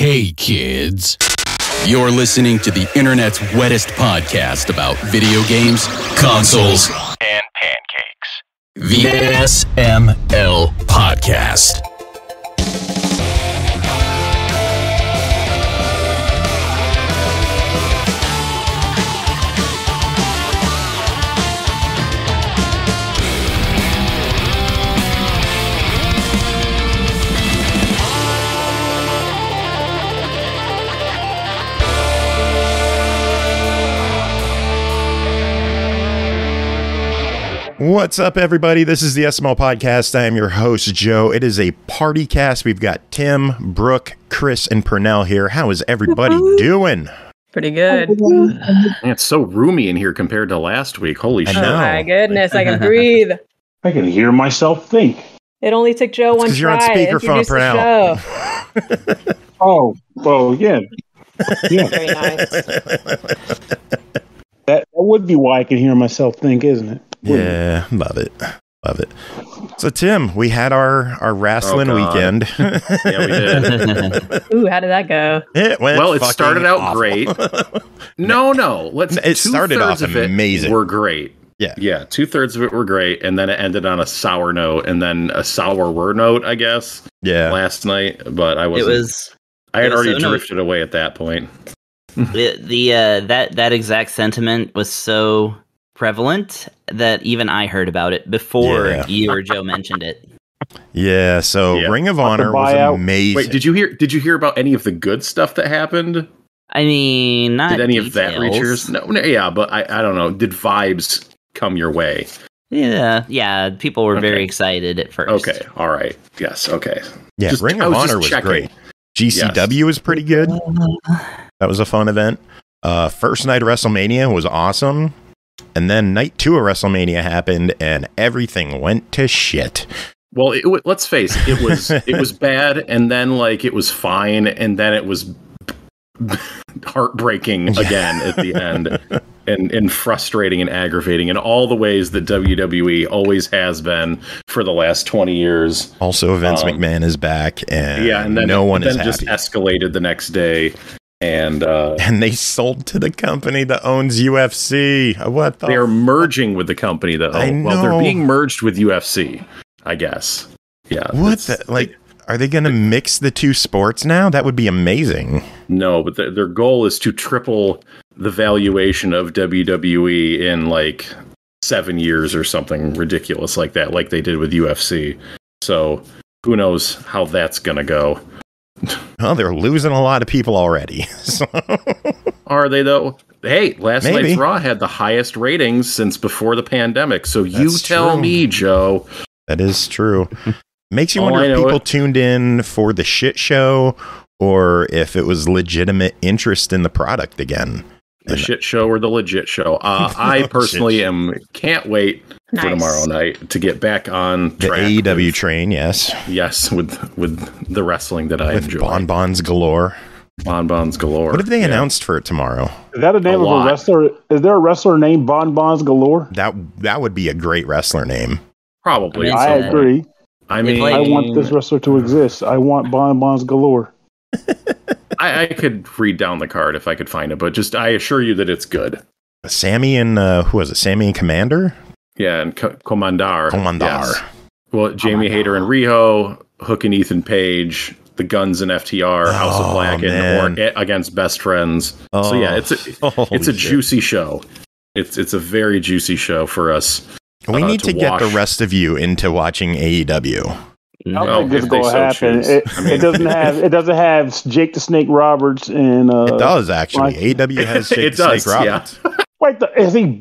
Hey, kids. You're listening to the internet's wettest podcast about video games, consoles, and pancakes. The SML Podcast. What's up, everybody? This is the SML Podcast. I am your host, Joe. It is a party cast. We've got Tim, Brooke, Chris, and Pernell here. How is everybody doing? Pretty good. Man, it's so roomy in here compared to last week. Holy shit. Oh, my goodness. I can breathe. I can hear myself think. It only took Joe one try. Because you're on speakerphone, Pernell. Oh, well, yeah. Yeah. Very nice. That would be why I can hear myself think, isn't it? Yeah, love it. Love it. So, Tim, we had our wrestling weekend. Yeah, we did. Ooh, how did that go? It started out awful. Great. No. It started off amazing. We're great. Yeah, 2/3 of it were great, and then it ended on a sour note, and then a sourer note, I guess, last night, but I wasn't. I had already drifted away at that point. That exact sentiment was so prevalent that even I heard about it before you or Joe mentioned it. Yeah, so Ring of Honor was amazing. Wait, did you hear about any of the good stuff that happened? I mean, not did any details. Of that reach yours? No, yeah, but I don't know. Did vibes come your way? Yeah. People were very excited at first. Okay, all right. Yes, okay. Yeah, just, Ring of Honor was great. GCW was pretty good. That was a fun event. First night of WrestleMania was awesome. And then night 2 of WrestleMania happened, and everything went to shit. Well, let's face it, it was bad, and then it was fine, and then it was heartbreaking again at the end, and frustrating and aggravating in all the ways that WWE always has been for the last 20 years. Also, Vince McMahon is back, and no one is happy. Just escalated the next day. And they sold to the company that owns UFC. What the? They're merging with the company that owns. Well, they're being merged with UFC, I guess. Yeah. What? Are they going to mix the two sports now? That would be amazing. No, but their goal is to triple the valuation of WWE in 7 years or something ridiculous like that, like they did with UFC. So who knows how that's going to go. Well, they're losing a lot of people already. So. Are they, though? Hey, night's Raw had the highest ratings since before the pandemic. So That's true. Joe. That is true. Makes you wonder if people tuned in for the shit show or if it was legitimate interest in the product again. The shit show or the legit show. I personally can't wait for tomorrow night to get back on track. The AEW train, yes. Yes, with the wrestling that I enjoy. Bonbons galore. Bonbons galore. What have they announced for it tomorrow? Is that a name of a wrestler? Is there a wrestler named Bonbons Galore? That would be a great wrestler name. Probably. I agree. I mean, I want this wrestler to exist. I want Bonbons Galore. I could read down the card if I could find it, but I assure you that it's good. Sammy and who was it? Sammy and Commander? Yeah, and Commandar. Commandar. Yes. Well, Jamie Hayter and Riho, Hook and Ethan Page, the Guns and FTR, House of Black, and against Best Friends. Oh, so yeah, it's a juicy show. It's a very juicy show for us. We need to get the rest of you into watching AEW. I don't think this will happen. It doesn't have Jake the Snake Roberts and it does actually. AEW has Jake the Snake Roberts. Yeah. Wait, isn't he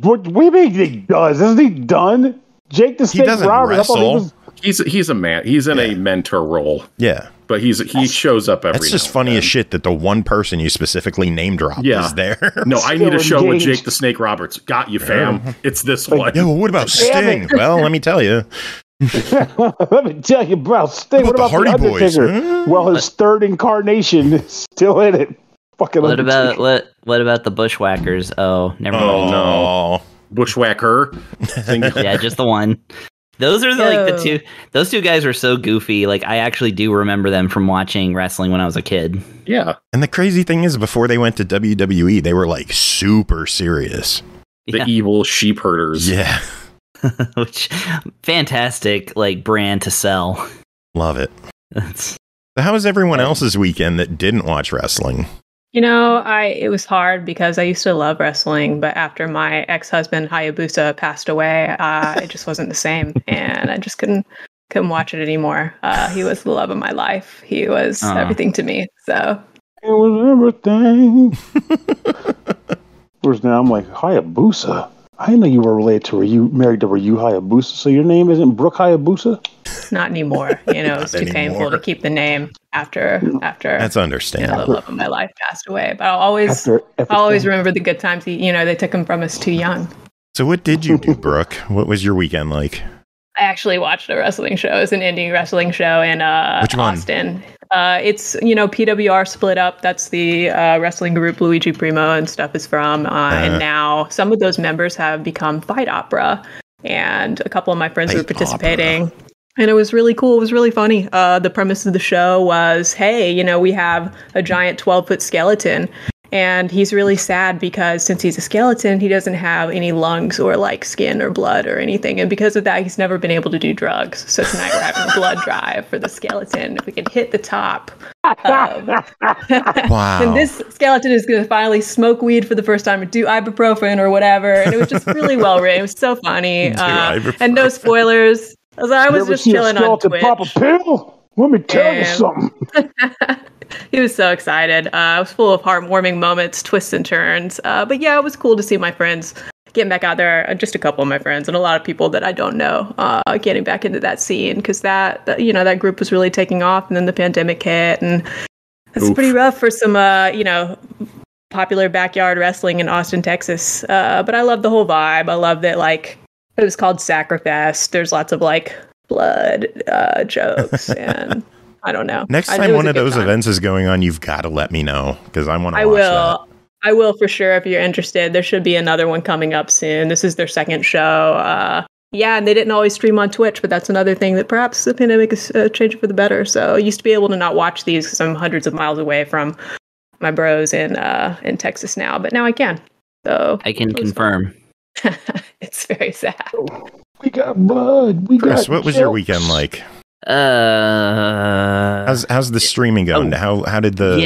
done? Jake the Snake Roberts. He doesn't wrestle. He's a man. He's in a mentor role. Yeah, but he shows up every. That's just funny as shit that the one person you specifically name dropped is there. No, I need a show with Jake the Snake Roberts. Got you, fam. Yeah. It's this one. No, what about Sting? Well, let me tell you. Let me tell you, bro. Sting. What about the Hardy Boys? Well, his third incarnation is still in it. Fucking. What about the Bushwhackers? Oh, never mind. No, Bushwhacker. Yeah, just the one. Those are like the two. Those two guys were so goofy. Like, I actually do remember them from watching wrestling when I was a kid. Yeah. And the crazy thing is, before they went to WWE, they were like super serious. Yeah. The evil sheep herders. Yeah. Which fantastic like brand to sell. Love it. So how was everyone else's weekend that didn't watch wrestling? You know, it was hard because I used to love wrestling, but after my ex-husband Hayabusa passed away, it just wasn't the same, and I just couldn't watch it anymore. He was the love of my life. He was everything to me. So it was everything. Whereas now I'm like, Hayabusa. I didn't know you were related to Ryu, married to Ryu Hayabusa. So your name isn't Brooke Hayabusa? Not anymore. You know, it's too painful to keep the name after. That's understandable. You know, the love of my life passed away, but I'll always remember the good times. You know, they took him from us too young. So what did you do, Brooke? What was your weekend like? I actually watched a wrestling show. It's an indie wrestling show in Austin. It's, you know, PWR Split Up. That's the wrestling group Luigi Primo and stuff is from. And now some of those members have become Fight Opera. And a couple of my friends were participating. And it was really cool. It was really funny. The premise of the show was, hey, you know, we have a giant 12-foot skeleton. And he's really sad because since he's a skeleton, he doesn't have any lungs or like skin or blood or anything. And because of that, he's never been able to do drugs. So tonight we're having a blood drive for the skeleton. If we can hit the top. Wow. And this skeleton is going to finally smoke weed for the first time or do ibuprofen or whatever. And it was just really well written. It was so funny. And no spoilers. So I was just chilling on Twitch. Pop a pill? Let me tell you something. He was so excited. It was full of heartwarming moments, twists and turns. But yeah, it was cool to see my friends getting back out there. Just a couple of my friends and a lot of people that I don't know getting back into that scene because that group was really taking off. And then the pandemic hit, and it's pretty rough for some popular backyard wrestling in Austin, Texas. But I love the whole vibe. I love that like it was called Sacrifest. There's lots of like blood jokes and. I don't know. Next time one of those events is going on, you've got to let me know because I want to watch that. I will for sure if you're interested. There should be another one coming up soon. This is their second show. Yeah, and they didn't always stream on Twitch, but that's another thing that perhaps the pandemic is changing for the better. So I used to be able to not watch these because I'm hundreds of miles away from my bros in Texas now, but now I can. So I can confirm. It's very sad. We got blood. Chris, what was your weekend like? How's the streaming going? How did the did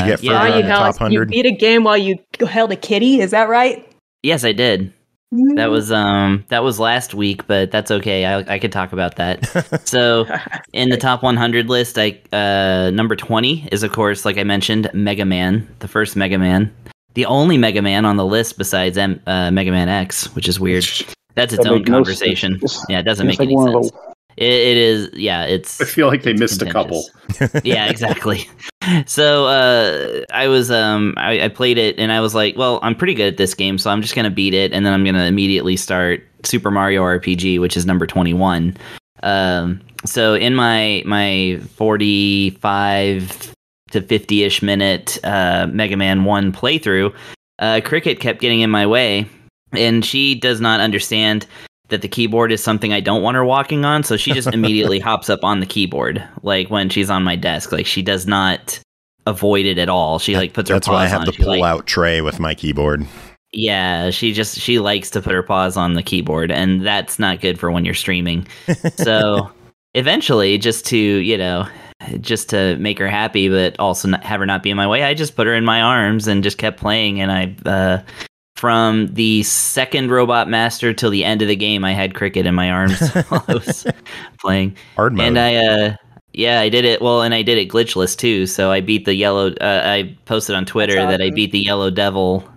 you get further on the top 100? You beat a game while you held a kitty, is that right? Yes, I did. That was last week, but that's okay. I could talk about that. So in the top 100 list, number 20 is of course, like I mentioned, Mega Man, the first Mega Man, the only Mega Man on the list besides Mega Man X, which is weird. That's its own conversation. Yeah, it doesn't make any sense. It is, yeah. It's. I feel like they missed a couple. Yeah, exactly. So I was, I played it and I was like, well, I'm pretty good at this game, so I'm just gonna beat it, and then I'm gonna immediately start Super Mario RPG, which is number 21. So in my 45 to 50-ish minute Mega Man 1 playthrough, Cricket kept getting in my way, and she does not understand that the keyboard is something I don't want her walking on, so she just immediately hops up on the keyboard, like when she's on my desk. Like she does not avoid it at all. She like puts her paws on. That's why I have the pull-out tray with my keyboard. Yeah, she likes to put her paws on the keyboard, and that's not good for when you're streaming. So eventually, just to make her happy, but also have her not be in my way, I just put her in my arms and just kept playing, and from the second Robot Master till the end of the game, I had Cricket in my arms while I was playing. Hard mode. And I did it. Well, and I did it glitchless too. So I beat the yellow. I posted on Twitter that I beat the Yellow Devil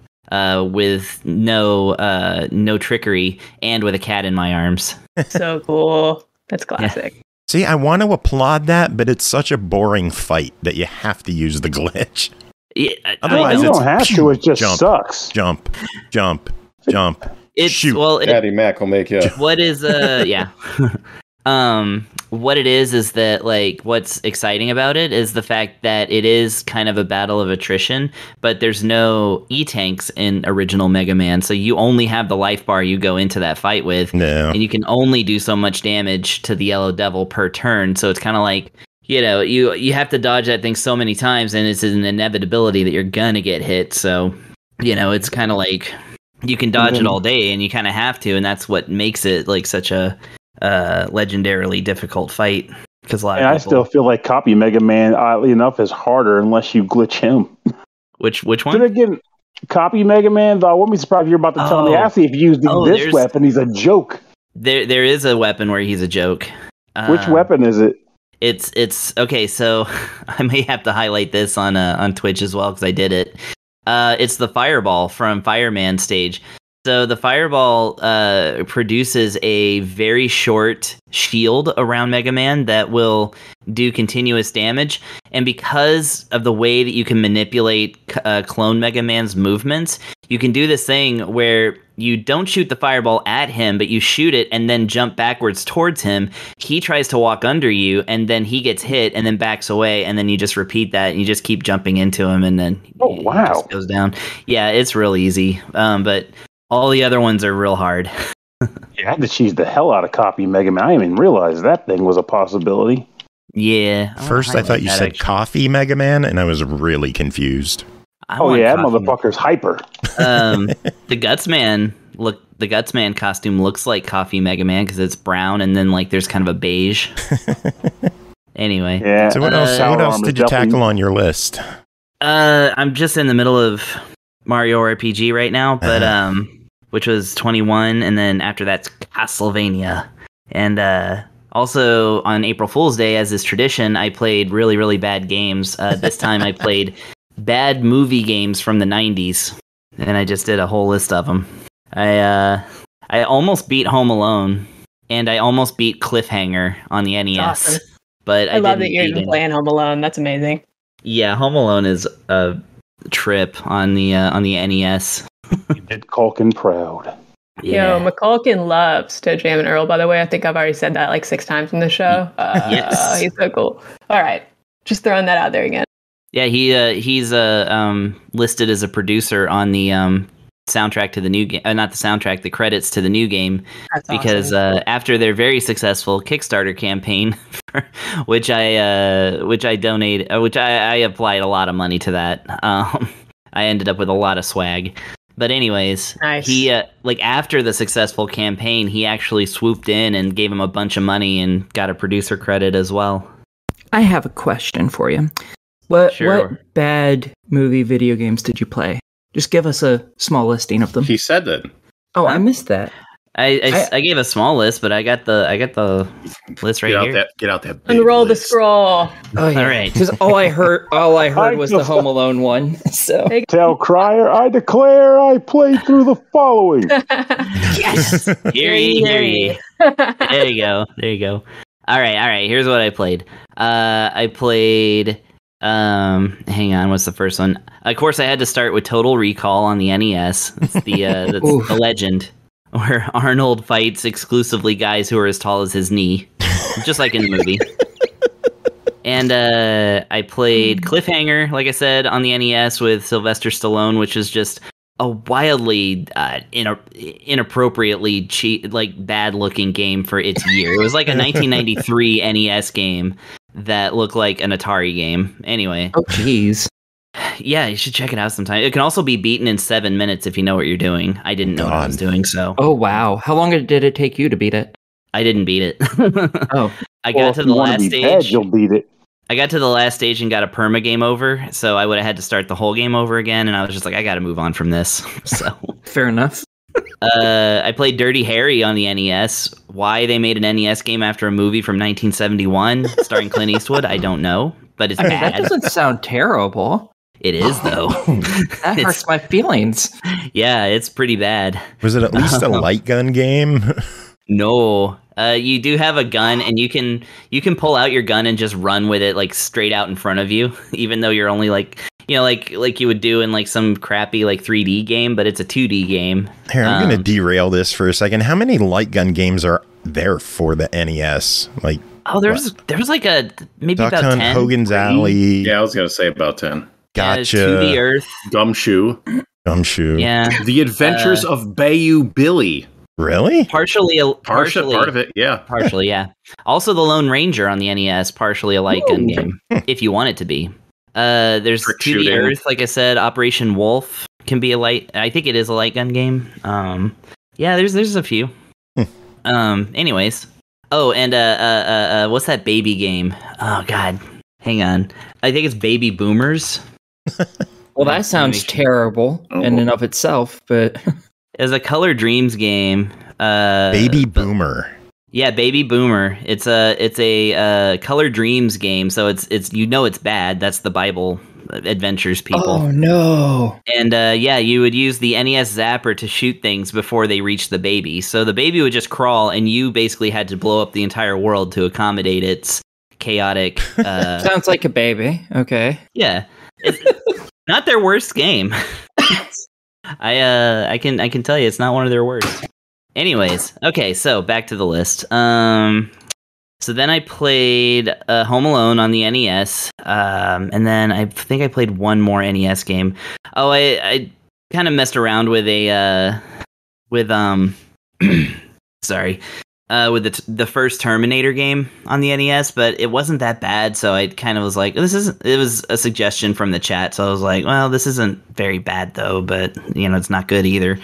with no trickery and with a cat in my arms. So cool. That's classic. Yeah. See, I want to applaud that, but it's such a boring fight that you have to use the glitch. Yeah, otherwise, you don't have to. It just sucks. Jump. It's shoot. Well, Daddy Mac will make you. What is yeah? What it is that, like, what's exciting about it is the fact that it is kind of a battle of attrition, but there's no E-tanks in original Mega Man, so you only have the life bar you go into that fight with, and you can only do so much damage to the Yellow Devil per turn, so it's kind of like, you know, you have to dodge that thing so many times, and it's an inevitability that you're gonna get hit, so, you know, it's kind of like, you can dodge it all day, and you kind of have to, and that's what makes it, like, such a legendarily difficult fight, because a lot of people... I still feel like Copy Mega Man, oddly enough, is harder unless you glitch him. Which one? Did I get Copy Mega Man? I wouldn't be surprised if you're about to tell me. Actually, if you use this weapon, he's a joke. There is a weapon where he's a joke. Which weapon is it? It's okay. So I may have to highlight this on Twitch as well because I did it. It's the fireball from Fireman stage. So the fireball produces a very short shield around Mega Man that will do continuous damage. And because of the way that you can manipulate clone Mega Man's movements, you can do this thing where you don't shoot the fireball at him, but you shoot it and then jump backwards towards him. He tries to walk under you, and then he gets hit and then backs away, and then you just repeat that, and you just keep jumping into him, and then he just goes down. Yeah, it's real easy, but... all the other ones are real hard. Yeah, I had to cheese the hell out of Copy Mega Man. I didn't even realize that thing was a possibility. Yeah. First, I thought you said actually. Coffee Mega Man, and I was really confused. That motherfucker's hyper. The Gutsman costume looks like Coffee Mega Man because it's brown, and then like there's kind of a beige. Anyway. Yeah. So what else did you tackle on your list? I'm just in the middle of Mario RPG right now, but which was 21, and then after that's Castlevania, and also on April Fool's Day, as is tradition, I played really, really bad games. This time I played bad movie games from the 90s, and I just did a whole list of them. I almost beat Home Alone, and I almost beat Cliffhanger on the NES. Awesome. But I love that you're even playing Home Alone. That's amazing. Yeah, Home Alone is a trip on the NES. You did Culkin proud. Yeah. Yo, McCulkin loves to jam and Earl, by the way. I think I've already said that like 6 times in the show. Yes. He's so cool. All right. Just throwing that out there again. Yeah, he's listed as a producer on the soundtrack to the new game, not the soundtrack, the credits to the new game. That's because awesome. After their very successful Kickstarter campaign, which I applied a lot of money to that. I ended up with a lot of swag. But anyways, nice. He after the successful campaign, he actually swooped in and gave him a bunch of money and got a producer credit as well. I have a question for you. What bad movie video games did you play? Just give us a small listing of them. He said that. Oh, I missed that. I gave a small list, but I got the list right here. Get out that. Unroll the scroll. Oh, yeah. All right, because all I heard was the Home Alone one. So tell Crier, I declare, I played through the following. Yes, hear ye. There you go. All right. Here's what I played. Hang on, what's the first one? Of course, I had to start with Total Recall on the NES. That's the legend where Arnold fights exclusively guys who are as tall as his knee, just like in the movie. And I played Cliffhanger, like I said, on the NES with Sylvester Stallone, which is just a wildly inappropriately cheap, like bad-looking game for its year. It was like a 1993 NES game that looked like an Atari game. Anyway. Oh, jeez. Yeah, you should check it out sometime. It can also be beaten in 7 minutes if you know what you're doing. I didn't know what I was doing, so. Oh, wow. How long did it take you to beat it? I didn't beat it. Oh. I got to the last stage. Bad, you'll beat it. I got to the last stage and got a perma game over, so I would have had to start the whole game over again, and I was just like, I got to move on from this. So fair enough. I played Dirty Harry on the NES. Why they made an NES game after a movie from 1971 starring Clint Eastwood, I don't know, but it's bad. That doesn't sound terrible. It is, though. That hurts my feelings. Yeah, it's pretty bad. Was it at least a light gun game? No. You do have a gun, and you can pull out your gun and just run with it like straight out in front of you, even though you're only like, you know, like you would do in like some crappy like 3D game, but it's a 2D game. Here, I'm going to derail this for a second. How many light gun games are there for the NES. Like, oh, there's like a maybe Duck about Hunt, 10. Hogan's Alley. Yeah, I was gonna say about 10. Gotcha. To the Earth. Gumshoe. Yeah. The Adventures of Bayou Billy. Really? Partially part of it. Yeah. Partially. Yeah. Also, the Lone Ranger on the NES. Partially a light gun game, if you want it to be. There's Trick To Shooting. The Earth. Like I said, Operation Wolf can be a light. I think it is a light gun game. Yeah. There's a few. Anyways. Oh, and what's that baby game? Oh God. Hang on. I think it's Baby Boomers. Well, that sounds terrible in and of itself, but it's a Color Dreams game. Baby Boomer. Yeah, Baby Boomer. It's a Color Dreams game, so it's it's bad. That's the Bible Adventures people. Oh no. And you would use the NES zapper to shoot things before they reached the baby. So the baby would just crawl and you basically had to blow up the entire world to accommodate its chaotic sounds like a baby. Okay. Yeah. It's not their worst game. I can tell you it's not one of their worst. Anyways, okay, so back to the list. So then I played Home Alone on the NES, and then I think I played one more NES game. Oh, I kind of messed around with the first Terminator game on the NES, but it wasn't that bad, so I kind of was like, it was a suggestion from the chat, so I was like, well, this isn't very bad, though, but, it's not good either.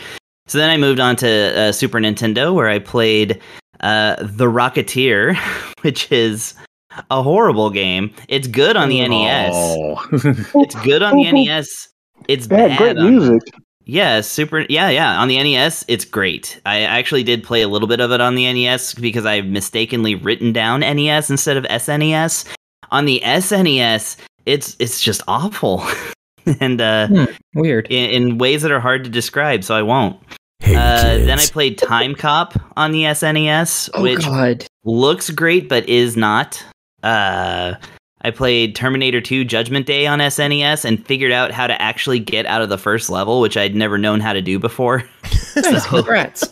So then I moved on to Super Nintendo, where I played The Rocketeer, which is a horrible game. It's good on the NES. It's good on the NES. It's bad. Great music. Yeah, on the NES, it's great. I actually did play a little bit of it on the NES because I've mistakenly written down NES instead of SNES. On the SNES, it's just awful. And weird. In ways that are hard to describe, so I won't. Hey, then I played Time Cop on the SNES, which looks great but is not. I played Terminator 2 Judgment Day on SNES and figured out how to actually get out of the first level, which I'd never known how to do before. Nice, congrats.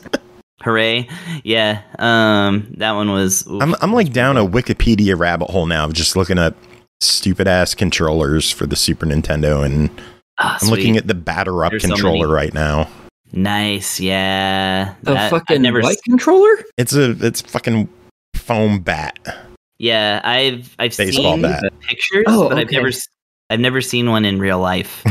Hooray. Yeah, that one was... Oof. I'm like down a Wikipedia rabbit hole now, just looking up stupid-ass controllers for the Super Nintendo, and I'm looking at the Batter Up controller right now. Nice, yeah. The fucking light controller? It's fucking foam bat. Yeah, I've seen the pictures, but I've never seen one in real life.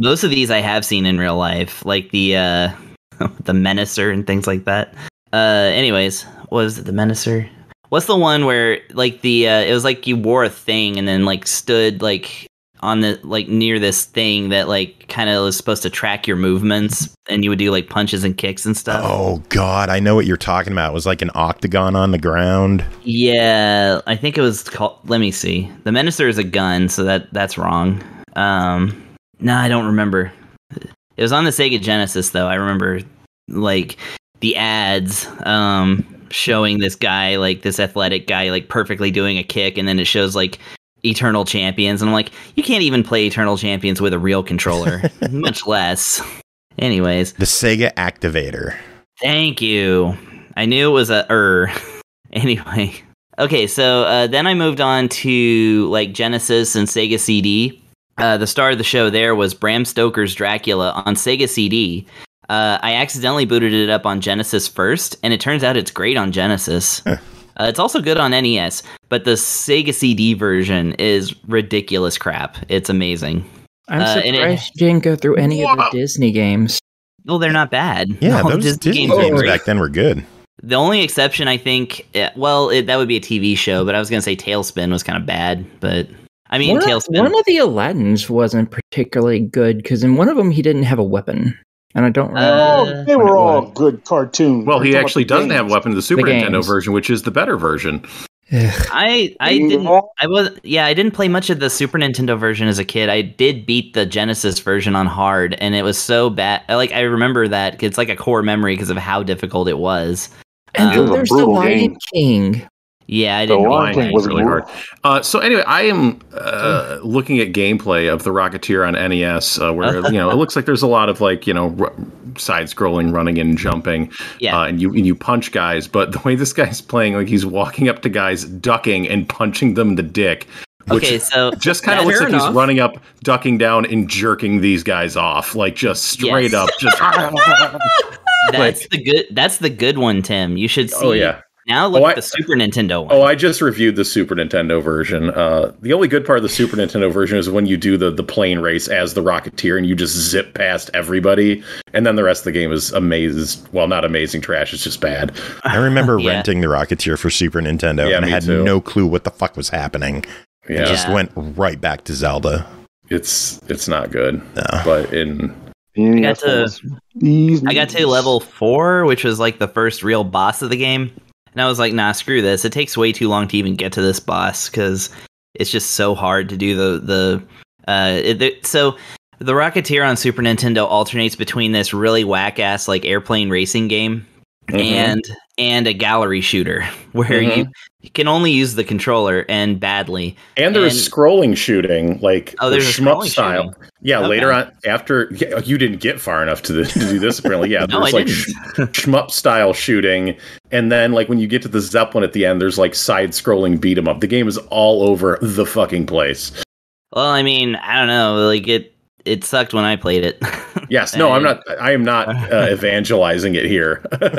Most of these I have seen in real life, like the Menacer and things like that. Anyways, what was it, the Menacer? What's the one where like it was like you wore a thing and then like stood like on the like near this thing that like kind of was supposed to track your movements and you would do like punches and kicks and stuff. Oh God, I know what you're talking about. It was like an octagon on the ground. Yeah, I think it was called. Let me see. The Menacer is a gun, so that's wrong. No, I don't remember. It was on the Sega Genesis though. I remember like the ads. Showing this guy, like this athletic guy, like perfectly doing a kick, and then it shows like Eternal Champions, and I'm like, you can't even play Eternal Champions with a real controller, much less. Anyways, the Sega Activator. Thank you. I knew it was a Anyway, okay, so then I moved on to like Genesis and Sega CD. The star of the show there was Bram Stoker's Dracula on Sega CD. I accidentally booted it up on Genesis first, and it turns out it's great on Genesis. Huh. It's also good on NES, but the Sega CD version is ridiculous crap. It's amazing. I'm surprised you didn't go through any of the Disney games. Well, they're not bad. Yeah, no, those Disney games back then were good. The only exception, I think, that would be a TV show, but I was going to say Tailspin was kind of bad, but... I mean, Tailspin... One of the Aladdins wasn't particularly good, because in one of them he didn't have a weapon. And I don't remember. They were all good cartoons. Well, he actually doesn't have a weapon in the Super Nintendo version, which is the better version. I didn't play much of the Super Nintendo version as a kid. I did beat the Genesis version on hard, and it was so bad. Like I remember that. It's like a core memory because of how difficult it was. And then there's the Lion King. Yeah, I didn't know. It was really hard. So anyway, I am looking at gameplay of the Rocketeer on NES, where it looks like there's a lot of like side-scrolling, running and jumping, and you punch guys. But the way this guy's playing, like he's walking up to guys, ducking, and punching them in the dick. Which okay, so just kind of looks like he's running up, ducking down, and jerking these guys off, like just straight up. Just That's the good one, Tim. You should see. Oh yeah. Now look at the Super Nintendo one. Oh, I just reviewed the Super Nintendo version. The only good part of the Super Nintendo version is when you do the plane race as the Rocketeer and you just zip past everybody. And then the rest of the game is amazing. Well, not amazing trash. It's just bad. I remember renting the Rocketeer for Super Nintendo and I had no clue what the fuck was happening. Yeah. It just went right back to Zelda. It's not good. No. But I got to level 4, which was like the first real boss of the game. And I was like, nah, screw this. It takes way too long to even get to this boss because it's just so hard to do So the Rocketeer on Super Nintendo alternates between this really whack-ass like airplane racing game and a gallery shooter where you can only use the controller and badly. And there's scrolling shooting, like there's shmup style. Shooting. Yeah, okay. Later on, after you didn't get far enough to do this, apparently. Yeah, no, there's like shmup style shooting. And then, like, when you get to the Zeppelin at the end, there's like side scrolling beat 'em up. The game is all over the fucking place. Well, I mean, I don't know. Like, it sucked when I played it. Yes, no, I am not evangelizing it here. Then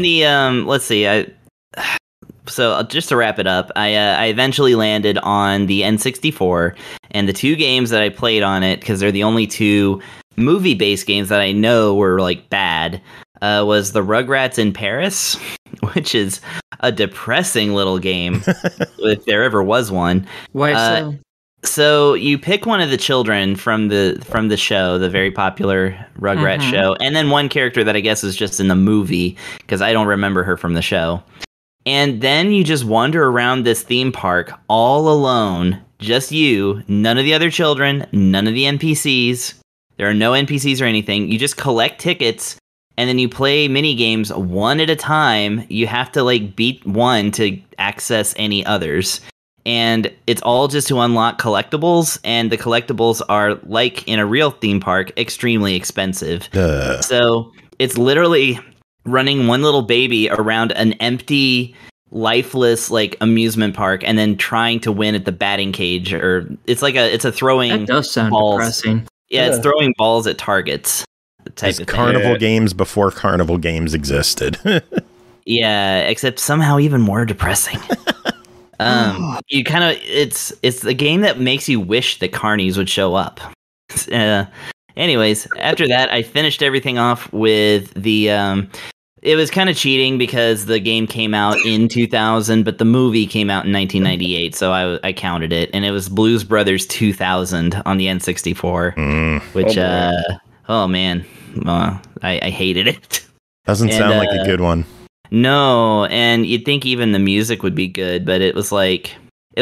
the let's see. So just to wrap it up, I eventually landed on the N64, and the two games that I played on it, because they're the only two movie-based games that I know were like bad, was the Rugrats in Paris, which is a depressing little game, if there ever was one. Why so? So you pick one of the children from the show, the very popular Rugrats show, and then one character that I guess is just in the movie because I don't remember her from the show. And then you just wander around this theme park all alone, just you, none of the other children, none of the NPCs. There are no NPCs or anything. You just collect tickets and then you play mini games one at a time. You have to like beat one to access any others. And it's all just to unlock collectibles, and the collectibles are, like in a real theme park, extremely expensive. So it's literally running one little baby around an empty, lifeless like amusement park, and then trying to win at the batting cage, or it's a throwing. That does sound depressing. Yeah, it's throwing balls at targets. It's carnival games before carnival games existed. Yeah, except somehow even more depressing. You kind of it's a game that makes you wish the carnies would show up. Anyways, after that, I finished everything off with the. It was kind of cheating because the game came out in 2000, but the movie came out in 1998, so I counted it, and it was Blues Brothers 2000 on the N64, which I hated it. Doesn't sound like a good one. No, and you'd think even the music would be good, but it was like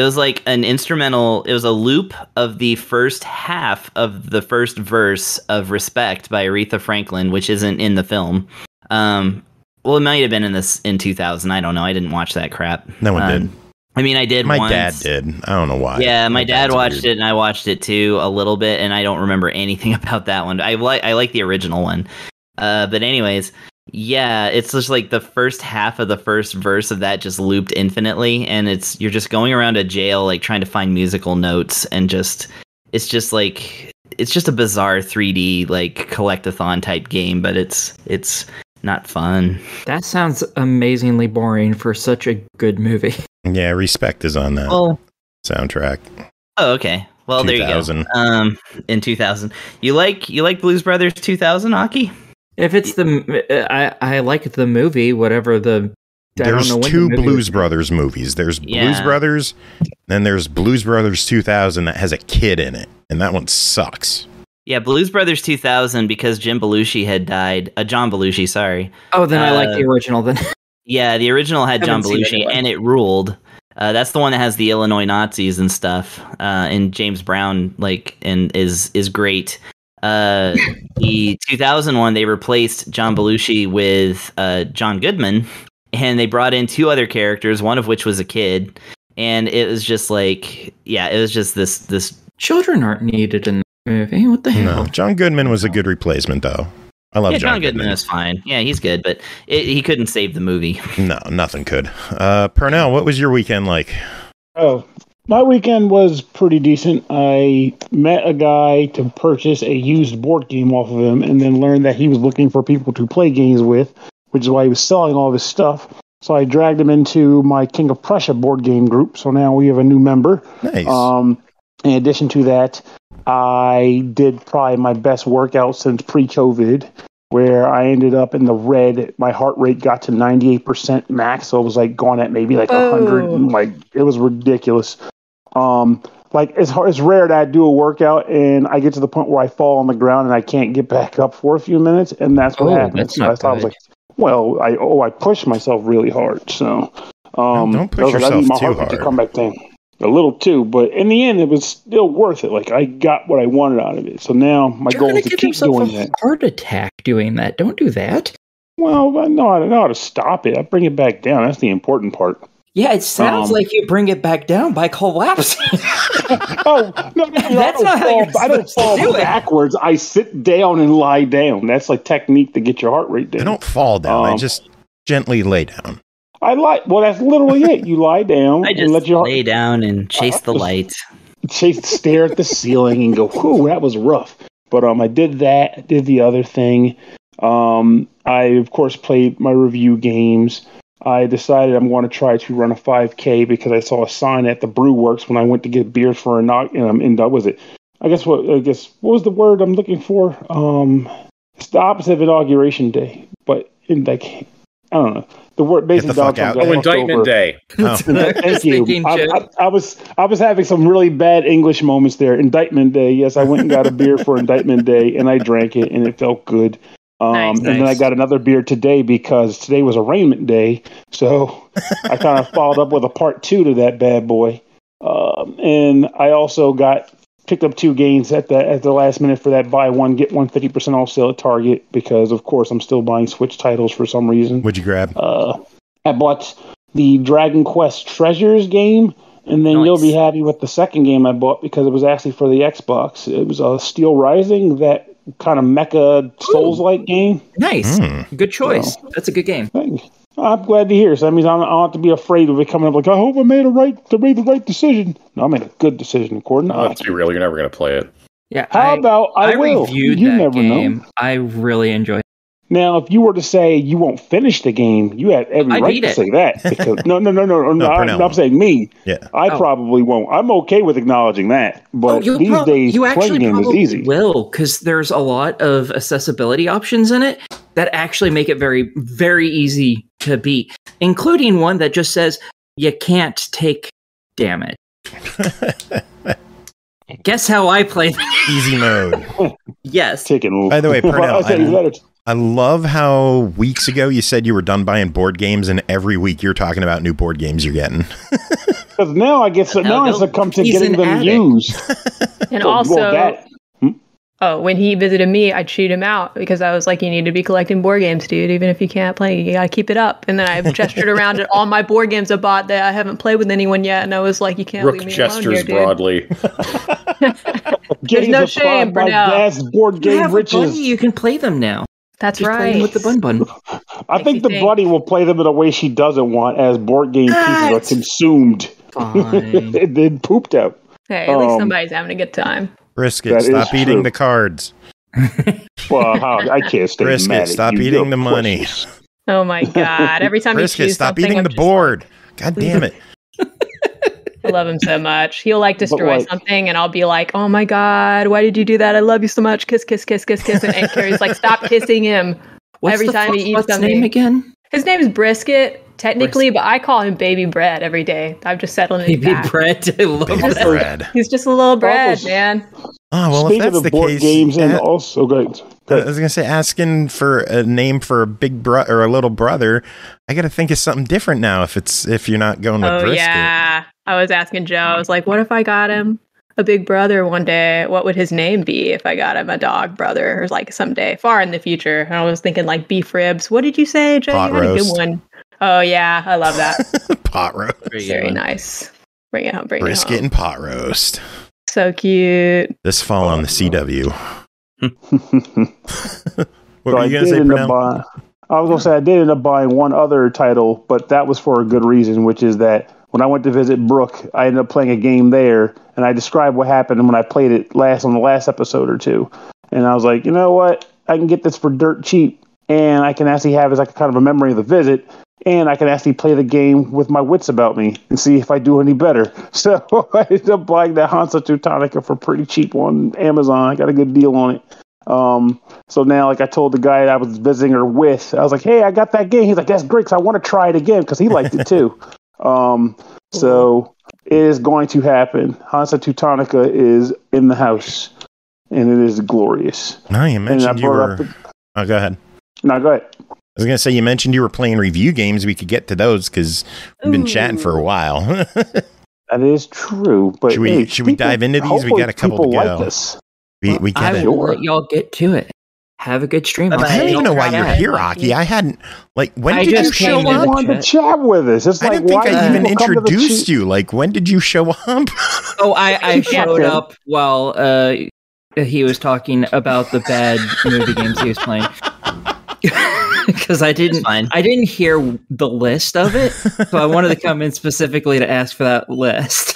an instrumental. It was a loop of the first half of the first verse of Respect by Aretha Franklin, which isn't in the film. Well, it might have been in 2000. I don't know. I didn't watch that crap. No one did. I mean, I did. My dad did. I don't know why. Yeah, my dad watched it, and I watched it too a little bit, and I don't remember anything about that one. I like the original one, but anyways. Yeah, it's just like the first half of the first verse of that just looped infinitely, and you're just going around a jail like trying to find musical notes, and it's just a bizarre 3D like collectathon type game, but it's not fun. That sounds amazingly boring for such a good movie. Yeah, Respect is on that soundtrack. Oh, okay. Well, 2000. There you go. In 2000, you like Blues Brothers 2000, Aki? If it's I like the movie, whatever the. There's two Blues Brothers movies. There's Blues Brothers, then there's Blues Brothers 2000 that has a kid in it, and that one sucks. Yeah, Blues Brothers 2000 because Jim Belushi had died. John Belushi, sorry. Oh, then I like the original then. Yeah, the original had John Belushi, and it ruled. That's the one that has the Illinois Nazis and stuff, and James Brown and is great. The 2001 they replaced John Belushi with John Goodman, and they brought in two other characters, one of which was a kid, and it was just this children aren't needed in movie. What the hell? No, John Goodman was a good replacement, though. I love John Goodman. Yeah, John Goodman is fine. Yeah, he's good, but he couldn't save the movie. No, nothing could. Purnell, what was your weekend like? Oh, my weekend was pretty decent. I met a guy to purchase a used board game off of him and then learned that he was looking for people to play games with, which is why he was selling all this stuff. So I dragged him into my King of Prussia board game group. So now we have a new member. Nice. In addition to that, I did probably my best workout since pre-COVID, where I ended up in the red. My heart rate got to 98% max, so it was like gone at maybe like 100. Like it was ridiculous. Like it's rare that I do a workout and I get to the point where I fall on the ground and I can't get back up for a few minutes, and that's what happened. That's not so I was like, well, I pushed myself really hard, so don't push yourself too hard. To come back down. A little too, but in the end, it was still worth it. Like I got what I wanted out of it. So now my goal is to keep doing that. Heart attack doing that. Don't do that. Well, I don't know how to stop it. I bring it back down. That's the important part. Yeah, it sounds like you bring it back down by collapsing. No, that's not how you're supposed to do it. I don't fall backwards. I sit down and lie down. That's like technique to get your heart rate down. I don't fall down. I just gently lay down. Well, that's literally it. You lie down. I just and let your lay down and chase the light. Stare at the ceiling and go, whew, that was rough. But I did that. I did the other thing. I, of course, played my review games. I decided I'm going to try to run a 5K because I saw a sign at the Brew Works when I went to get beer for a knock. And I'm in that was it. What was the word I'm looking for? It's the opposite of inauguration day, but I don't know. The word basically indictment day. Oh. Thank you. I was having some really bad English moments there. Indictment day. Yes, I went and got a beer for indictment day, and I drank it, and it felt good. Nice. Then I got another beer today because today was arraignment day, so I kind of followed up with a part 2 to that bad boy. And I also picked up 2 games at the last minute for that buy one, get one 50% off sale at Target because, of course, I'm still buying Switch titles for some reason. What'd you grab? I bought the Dragon Quest Treasures game, and then you'll be happy with the second game I bought because it was actually for the Xbox. It was Steel Rising, that kind of mecha Souls-like game. Nice. Good choice. So, that's a good game. Thanks. I'm glad to hear. So that means I don't have to be afraid of it coming up like, I hope I made the right decision. No, I made a good decision, Gordon. No, let's be real. You're never going to play it. Yeah. How about I will? Reviewed you that never game. Know. I really enjoyed it. Now, if you were to say you won't finish the game, you have every right to say that. Because, I'm saying me. Yeah. I probably won't. I'm okay with acknowledging that. But these days, playing game is easy. Will, because there's a lot of accessibility options in it that actually make it very, very easy to beat, including one that just says you can't take damage. Guess how I play easy mode. Yes. Chicken. By the way, Purnell, I love how weeks ago you said you were done buying board games, and every week you're talking about new board games you're getting. Because now I get succumb to getting them used. And when he visited me, I chewed him out because I was like, you need to be collecting board games, dude. Even if you can't play, you got to keep it up. And then I gestured around at all my board games I bought that I haven't played with anyone yet. And I was like, you can't leave me alone here, dude. Broadly. There's no shame for now. Board game riches. You can play them now. That's just right. With the bun bun. I think the bunny will play them in a way she doesn't want as board game pieces are consumed. Fine. Then pooped out. Hey, at least somebody's having a good time. Brisket, stop eating the cards. I can't stay Brisket, mad at stop you, eating the money. Oh my God. Every time Brisket, you choose stop eating I'm the board. Like, God damn it. I love him so much. He'll destroy something and I'll be like, oh my God, why did you do that? I love you so much. Kiss, kiss, kiss, kiss, kiss. And Carrie's like, stop kissing him. Every time he eats something. What's his name again? His name is Brisket, technically, but I call him Baby Bread every day. I've just settled in Baby Bread. I love Bread. He's just a little bread, man. Oh, well, if that's the case. Games and also great. I was gonna say, asking for a name for a big brother or a little brother, I gotta think of something different now. If you're not going with Brisket. Yeah. I was asking Joe, I was like, what if I got him a big brother one day? What would his name be if I got him a dog brother or someday far in the future? And I was thinking beef ribs. What did you say, Joe? Pot you had roast. A good one. Oh, yeah. I love that. Pot roast. Very nice. Bring it home. Brisket and pot roast. So cute. This fall on the CW. What were you going to say, Pernell? I was going to say I did end up buying one other title, but that was for a good reason, which is that when I went to visit Brooke, I ended up playing a game there, and I described what happened when I played it last on the last episode or two. And I was like, you know what? I can get this for dirt cheap, and I can actually have as like kind of a memory of the visit, and I can actually play the game with my wits about me and see if I do any better. So I ended up buying that Hansa Teutonica for pretty cheap on Amazon. I got a good deal on it. So now, like I told the guy that I was visiting her with, I was like, hey, I got that game. He's like, that's great, because I want to try it again, because he liked it too. So it is going to happen. Hansa Teutonica is in the house, and it is glorious. No, you mentioned you were... Oh, go ahead. No, go ahead. I was going to say, you mentioned you were playing review games. We could get to those because we've been chatting for a while. That is true. But should we dive into these? We got a couple to go. We got it. I will let y'all get to it. Have a good stream. I don't even know why you're here, Aki. I hadn't, like, when did you show up? I wanted to chat with us. It's like, I didn't think I even introduced you. Like, when did you show up? Oh, I showed up while he was talking about the bad movie games he was playing. Because I didn't hear the list of it, so I wanted to come in specifically to ask for that list.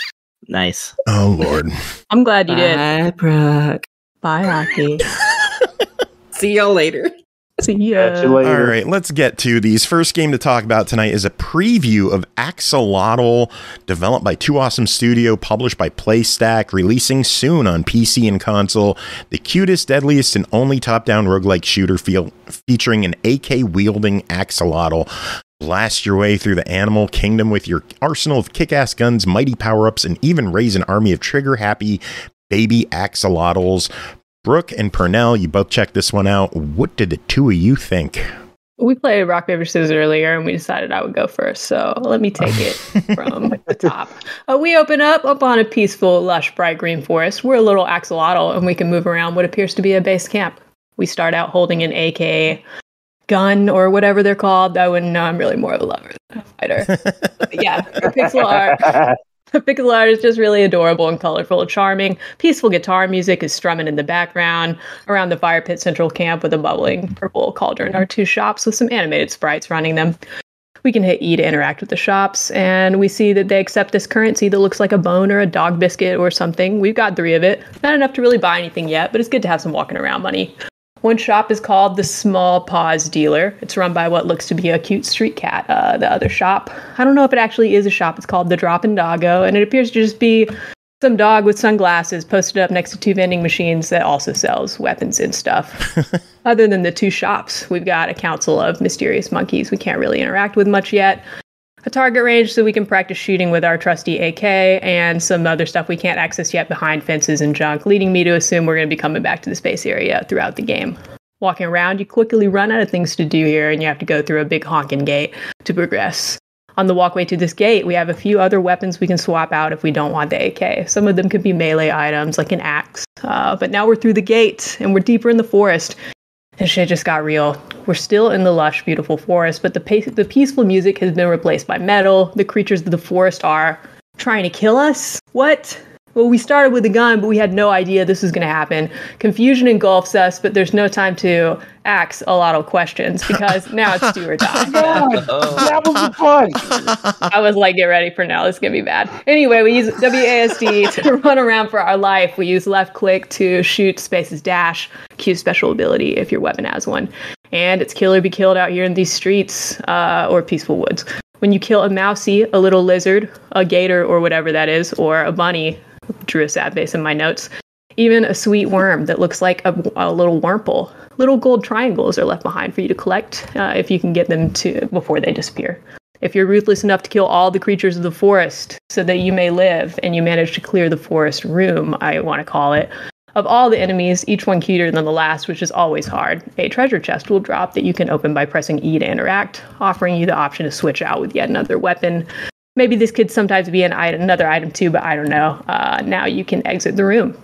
Nice. Oh Lord. I'm glad you did. Bye, Brock. Bye, Rocky. See y'all later. See ya. Catch you later. All right, let's get to these. First game to talk about tonight is a preview of Axolotl, developed by Two Awesome Studio, published by PlayStack, releasing soon on PC and console. The cutest, deadliest, and only top-down roguelike shooter featuring an AK-wielding Axolotl. Blast your way through the animal kingdom with your arsenal of kick-ass guns, mighty power-ups, and even raise an army of trigger-happy baby axolotls. Brooke and Pernell, you both checked this one out. What did the two of you think? We played Rock, Paper, Scissors earlier, and we decided I would go first, so let me take it from the top. We open up on a peaceful, lush, bright green forest. We're a little axolotl, and we can move around what appears to be a base camp. We start out holding an AK gun or whatever they're called. I wouldn't know. I'm really more of a lover than a fighter. Yeah, pixel art. Pixel art is just really adorable and colorful and charming. Peaceful guitar music is strumming in the background. Around the fire pit central camp with a bubbling purple cauldron are two shops with some animated sprites running them. We can hit E to interact with the shops, and we see that they accept this currency that looks like a bone or a dog biscuit or something. We've got 3 of it. Not enough to really buy anything yet, but it's good to have some walking around money. One shop is called the Small Paws Dealer. It's run by what looks to be a cute street cat. The other shop, I don't know if it actually is a shop. It's called the Droppin' Doggo, and it appears to just be some dog with sunglasses posted up next to 2 vending machines that also sells weapons and stuff. Other than the 2 shops, we've got a council of mysterious monkeys we can't really interact with much yet. A target range so we can practice shooting with our trusty AK, and some other stuff we can't access yet behind fences and junk, leading me to assume we're going to be coming back to the space area throughout the game. Walking around, you quickly run out of things to do here, and you have to go through a big honking gate to progress. On the walkway to this gate, we have a few other weapons we can swap out if we don't want the AK. Some of them could be melee items, like an axe. But now we're through the gate, and we're deeper in the forest. And shit just got real. We're still in the lush, beautiful forest, but the peaceful music has been replaced by metal. The creatures of the forest are trying to kill us? What? Well, we started with a gun, but we had no idea this was going to happen. Confusion engulfs us, but there's no time to ask a lot of questions, because now it's do or die. God, that was fun. I was like, get ready for now. It's going to be bad. Anyway, we use WASD to run around for our life. We use left click to shoot spaces dash, Q special ability if your weapon has one. And it's kill or be killed out here in these streets or peaceful woods. When you kill a mousey, a little lizard, a gator or whatever that is, or a bunny, drew a sad face in my notes, even a sweet worm that looks like a little wormple, little gold triangles are left behind for you to collect if you can get them to before they disappear. If you're ruthless enough to kill all the creatures of the forest so that you may live, and you manage to clear the forest room, I want to call it, of all the enemies, each one cuter than the last, which is always hard, a treasure chest will drop that you can open by pressing E to interact, offering you the option to switch out with yet another weapon. Maybe this could sometimes be another item too, but I don't know. Now you can exit the room.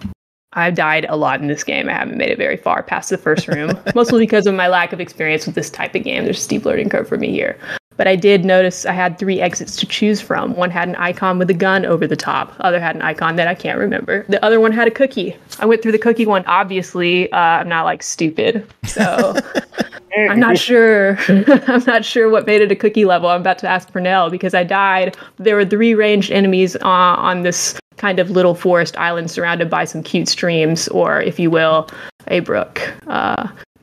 I've died a lot in this game. I haven't made it very far past the first room, mostly because of my lack of experience with this type of game. There's a steep learning curve for me here. But I did notice I had 3 exits to choose from. One had an icon with a gun over the top. Other had an icon that I can't remember. The other one had a cookie. I went through the cookie one. Obviously, I'm not like stupid. So I'm not sure. I'm not sure what made it a cookie level. I'm about to ask Purnell because I died. There were 3 ranged enemies on this kind of little forest island surrounded by some cute streams, or if you will, a brook.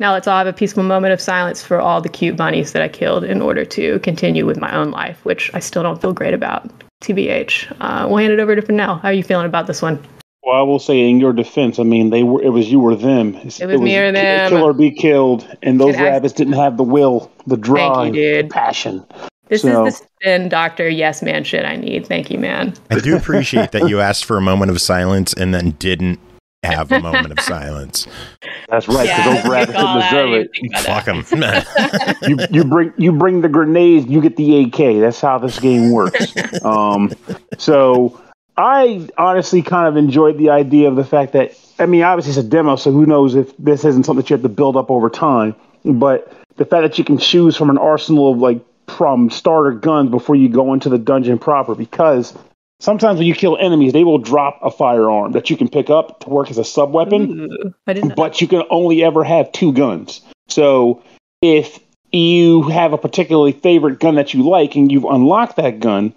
Now let's all have a peaceful moment of silence for all the cute bunnies that I killed in order to continue with my own life, which I still don't feel great about. TBH. We'll hand it over to Purnell. How are you feeling about this one? Well, I will say in your defense, I mean, it was you or them. It was me or them. Kill or be killed. And those rabbits didn't have the will, the drive, the passion. This is the spin, Doctor. Yes, man, shit I need. Thank you, man. I do appreciate that you asked for a moment of silence and then didn't have a moment of silence. That's right, because those rabbits didn't deserve it. Fuck them. you bring the grenades, you get the AK. That's how this game works. So I honestly kind of enjoyed the idea of the fact that, I mean, obviously it's a demo, so who knows if this isn't something that you have to build up over time, but the fact that you can choose from an arsenal of from starter guns before you go into the dungeon proper, because sometimes when you kill enemies, they will drop a firearm that you can pick up to work as a sub-weapon, but you can only ever have 2 guns. So if you have a particularly favorite gun that you like and you've unlocked that gun,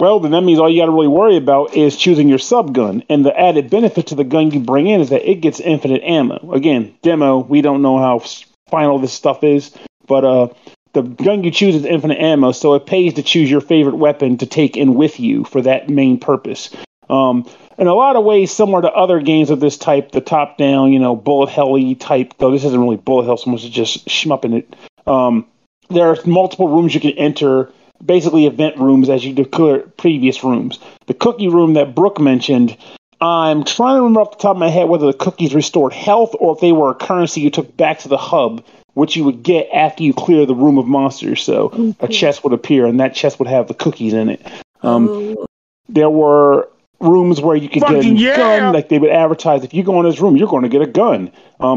well, then that means all you got to really worry about is choosing your sub-gun. And the added benefit to the gun you bring in is that it gets infinite ammo. Again, demo, we don't know how final this stuff is, but the gun you choose is infinite ammo, so it pays to choose your favorite weapon to take in with you for that main purpose. In a lot of ways, similar to other games of this type, the top-down, bullet hell-y type, though this isn't really bullet hell, someone's just shmupping it. There are multiple rooms you can enter, basically event rooms as you declare previous rooms. The cookie room that Brooke mentioned, I'm trying to remember off the top of my head whether the cookies restored health or if they were a currency you took back to the hub, which you would get after you clear the room of monsters. So a chest would appear, and that chest would have the cookies in it. There were rooms where you could get a gun. Like they would advertise, if you go in this room, you're going to get a gun.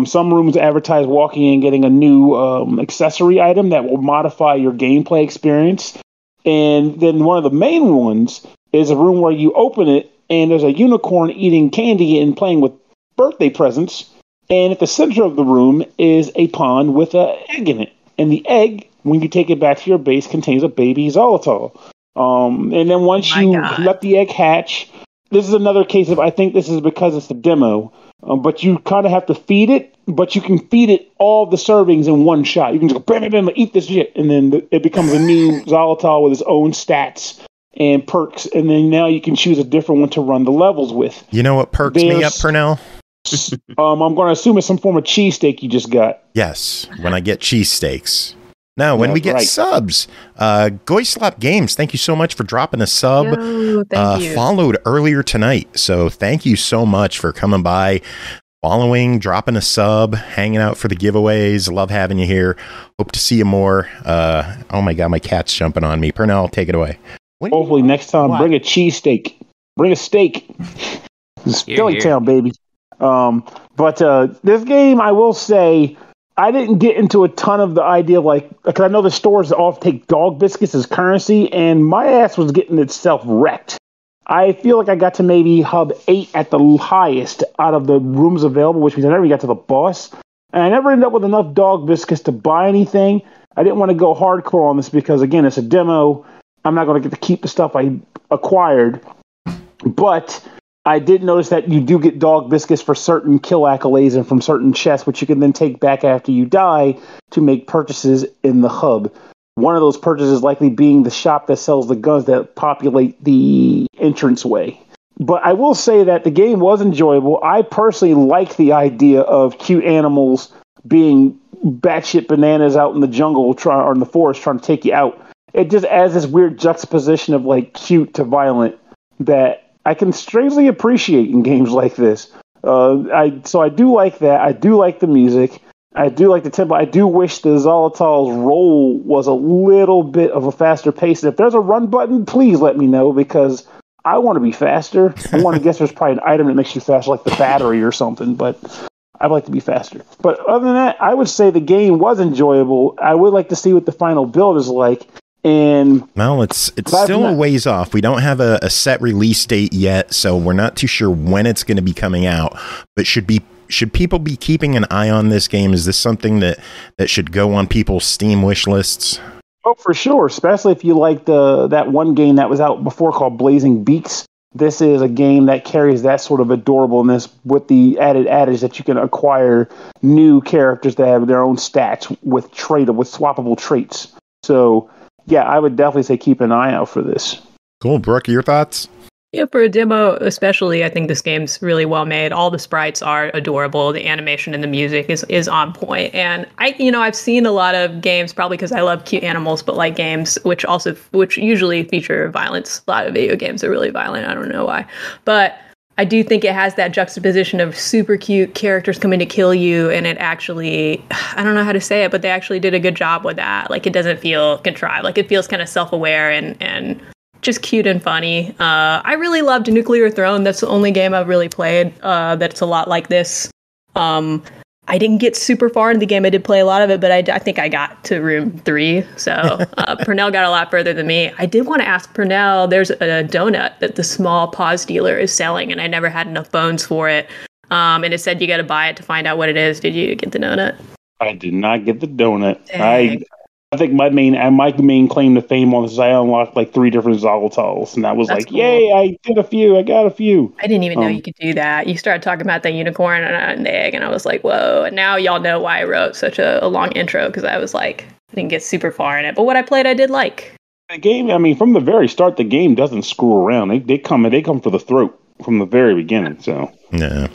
Some rooms advertise walking in, getting a new accessory item that will modify your gameplay experience. And then one of the main ones is a room where you open it, and there's a unicorn eating candy and playing with birthday presents. And at the center of the room is a pond with an egg in it. And the egg, when you take it back to your base, contains a baby Zolotol. And then once let the egg hatch, this is another case of, I think this is because it's the demo, but you kind of have to feed it, but you can feed it all the servings in one shot. You can just go, bam, bam, bam, eat this shit. And then it becomes a new Zolotol with its own stats and perks. And then now you can choose a different one to run the levels with. You know what perks me up, Purnell? I'm going to assume it's some form of cheesesteak you just got. Yes, when I get cheesesteaks. No, when we get subs. Goyslop Games, thank you so much for dropping a sub. No, thank you. Followed earlier tonight. So thank you so much for coming by, following, dropping a sub, hanging out for the giveaways. Love having you here. Hope to see you more. Oh my God, my cat's jumping on me. Purnell, take it away. Hopefully next time, bring a cheesesteak. Bring a steak. It's Philly Town, baby. But this game, I will say, I didn't get into a ton of the idea, because I know the stores all take dog biscuits as currency, and my ass was getting itself wrecked. I feel like I got to maybe hub 8 at the highest out of the rooms available, which means I never got to the boss, and I never ended up with enough dog biscuits to buy anything. I didn't want to go hardcore on this because, again, it's a demo. I'm not going to get to keep the stuff I acquired, but I did notice that you do get dog biscuits for certain kill accolades and from certain chests, which you can then take back after you die to make purchases in the hub. One of those purchases likely being the shop that sells the guns that populate the entranceway. But I will say that the game was enjoyable. I personally like the idea of cute animals being batshit bananas out in the jungle or in the forest trying to take you out. It just adds this weird juxtaposition of cute to violent that I can strangely appreciate in games like this. I do like that. I do like the music. I do like the tempo. I do wish the Zolotol's roll was a little bit of a faster pace. And if there's a run button, please let me know, because I want to be faster. I want to guess there's probably an item that makes you faster, like the battery or something, but I'd like to be faster. But other than that, I would say the game was enjoyable. I would like to see what the final build is like. And well, it's still a ways off. We don't have a set release date yet, so we're not too sure when it's going to be coming out. But should people be keeping an eye on this game? Is this something that should go on people's Steam wish lists? Oh, for sure, especially if you like that one game that was out before called Blazing Beaks. This is a game that carries that sort of adorableness with the added adage that you can acquire new characters that have their own stats with swappable traits. So, yeah, I would definitely say keep an eye out for this. Cool. Brooke, your thoughts? Yeah, for a demo especially, I think this game's really well made. All the sprites are adorable. The animation and the music is on point. And I've seen a lot of games, probably because I love cute animals, but like games which usually feature violence. A lot of video games are really violent. I don't know why, but I do think it has that juxtaposition of super cute characters coming to kill you, and it actually, I don't know how to say it, but they actually did a good job with that. Like, it doesn't feel contrived. Like, it feels kind of self-aware and just cute and funny. I really loved Nuclear Throne. That's the only game I've really played that's a lot like this. I didn't get super far in the game. I did play a lot of it, but I think I got to room 3. So Purnell got a lot further than me. I did want to ask Purnell, there's a donut that the small paws dealer is selling, and I never had enough bones for it. And it said you got to buy it to find out what it is. Did you get the donut? I did not get the donut. Dang. I think my main claim to fame on this is I unlocked like 3 different Zolotals, and I was That's like, cool. Yay, I did a few. I got a few. I didn't even know you could do that. You started talking about the unicorn and the egg, and I was like, whoa. And now y'all know why I wrote such a long intro, because I was like, I didn't get super far in it. But what I played, I did like. The game, I mean, from the very start, the game doesn't screw around. They come for the throat from the very beginning, so. Yeah.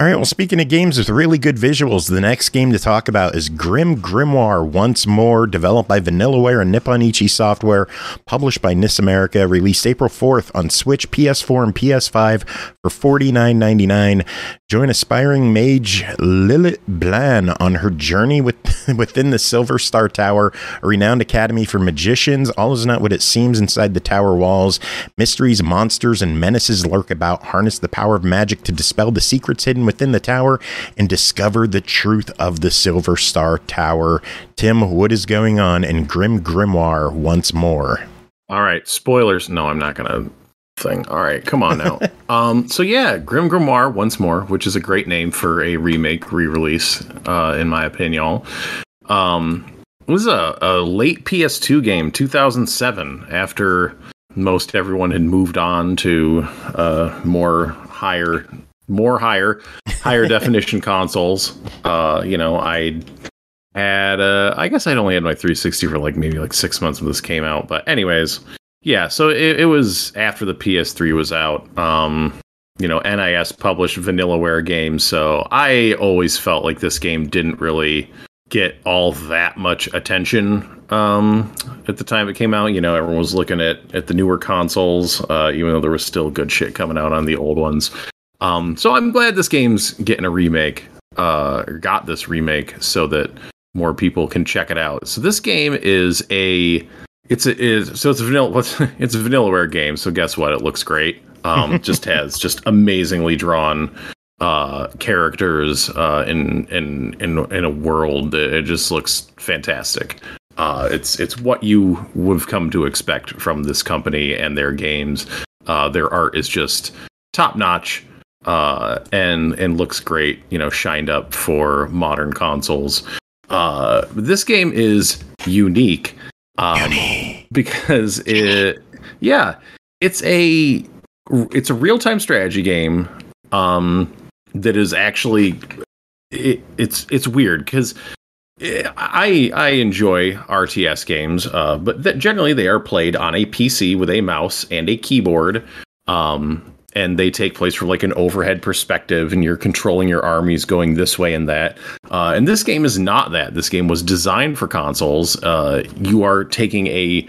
All right, well, speaking of games with really good visuals, the next game to talk about is Grim Grimoire Once More, developed by Vanillaware and Nipponichi Software, published by NIS America, released April 4th on Switch, PS4, and PS5 for $49.99. Join aspiring mage Lilith Blan on her journey within the Silver Star Tower, a renowned academy for magicians. All is not what it seems inside the tower walls. Mysteries, monsters, and menaces lurk about. Harness the power of magic to dispel the secrets hidden within the tower and discover the truth of the Silver Star Tower. Tim, what is going on in Grim Grimoire Once More? All right, spoilers. No, I'm not gonna thing. All right, come on now. So yeah, Grim Grimoire Once More, which is a great name for a remake, re-release, in my opinion. It was a late PS2 game, 2007, after most everyone had moved on to higher definition consoles. I guess I'd only had my 360 for maybe 6 months when this came out. But anyways, yeah. So it was after the PS3 was out. NIS published Vanillaware games, so I always felt like this game didn't really get all that much attention at the time it came out. Everyone was looking at the newer consoles, even though there was still good shit coming out on the old ones. So I'm glad this game's getting a remake, got this remake, so that more people can check it out. So this game is a Vanillaware game. So guess what? It looks great. Just has amazingly drawn characters in a world that it just looks fantastic. It's what you would come to expect from this company and their games. Their art is just top notch. And looks great, shined up for modern consoles. This game is unique, because it's a real-time strategy game that is actually it's weird, because I enjoy RTS games, but generally they are played on a PC with a mouse and a keyboard. And they take place from an overhead perspective, and you're controlling your armies going this way and that. And this game is not that. This game was designed for consoles. You are taking a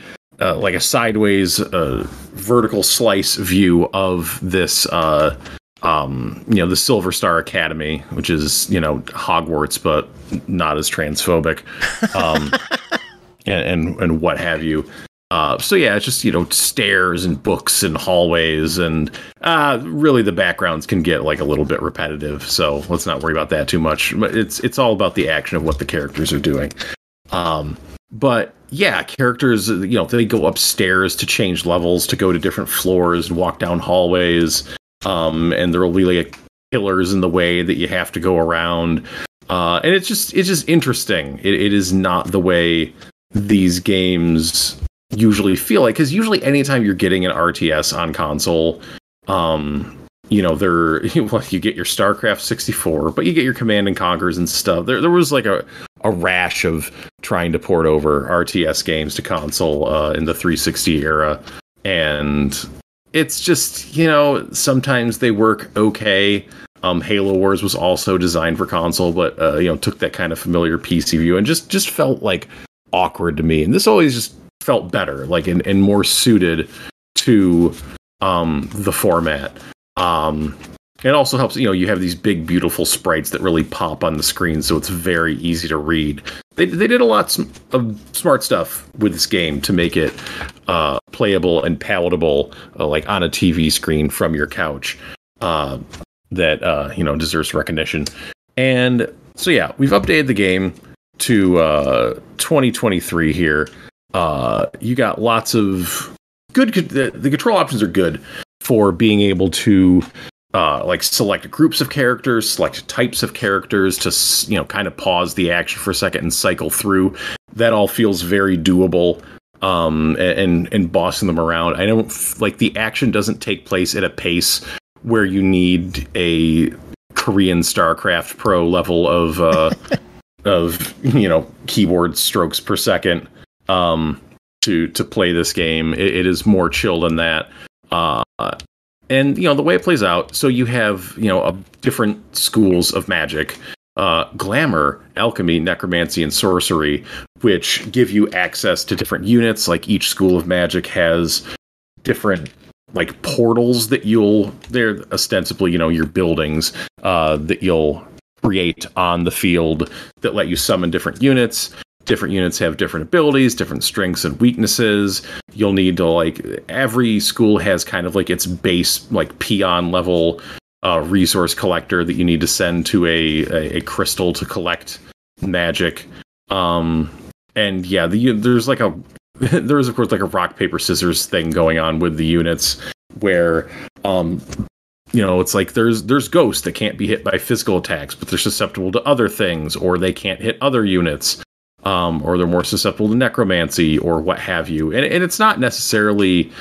sideways vertical slice view of this, the Silver Star Academy, which is, Hogwarts, but not as transphobic, and what have you. So yeah, it's just, stairs and books and hallways, and really the backgrounds can get a little bit repetitive. So let's not worry about that too much. But it's all about the action of what the characters are doing. But yeah, characters, you know, they go upstairs to change levels, to go to different floors and walk down hallways. And there will be like pillars in the way that you have to go around. And it's just interesting. It is not the way these games usually feel like, because usually anytime you're getting an RTS on console, you know, you get your StarCraft 64, but you get your Command and Conquers and stuff. There was like a rash of trying to port over RTS games to console in the 360 era, and it's just, you know, sometimes they work okay. Halo Wars was also designed for console, but you know, took that kind of familiar PC view and just felt like awkward to me. And this always just felt better, like and more suited to the format. It also helps, you know, you have these big, beautiful sprites that really pop on the screen, so it's very easy to read. They did a lot of smart stuff with this game to make it playable and palatable, like on a TV screen from your couch, that, you know, deserves recognition. And so, yeah, we've updated the game to 2023 here. You got lots of good... The control options are good for being able to like select groups of characters, select types of characters, to, you know, kind of pause the action for a second and cycle through. That all feels very doable, and bossing them around. I don't like the action doesn't take place at a pace where you need a Korean StarCraft Pro level of of, you know, keyboard strokes per second to play this game. It is more chill than that. And, you know, the way it plays out, so you have, you know, different schools of magic, glamour, alchemy, necromancy, and sorcery, which give you access to different units. Like, each school of magic has different, like, portals that they're ostensibly, you know, your buildings, that you'll create on the field that let you summon different units. Different units have different abilities, different strengths and weaknesses. You'll need to, like, every school has kind of like its base, like, peon level resource collector that you need to send to a crystal to collect magic. And yeah, there's like there is of course like a rock, paper, scissors thing going on with the units where, you know, it's like there's ghosts that can't be hit by physical attacks, but they're susceptible to other things, or they can't hit other units. Or they're more susceptible to necromancy, or what have you. And it's not necessarily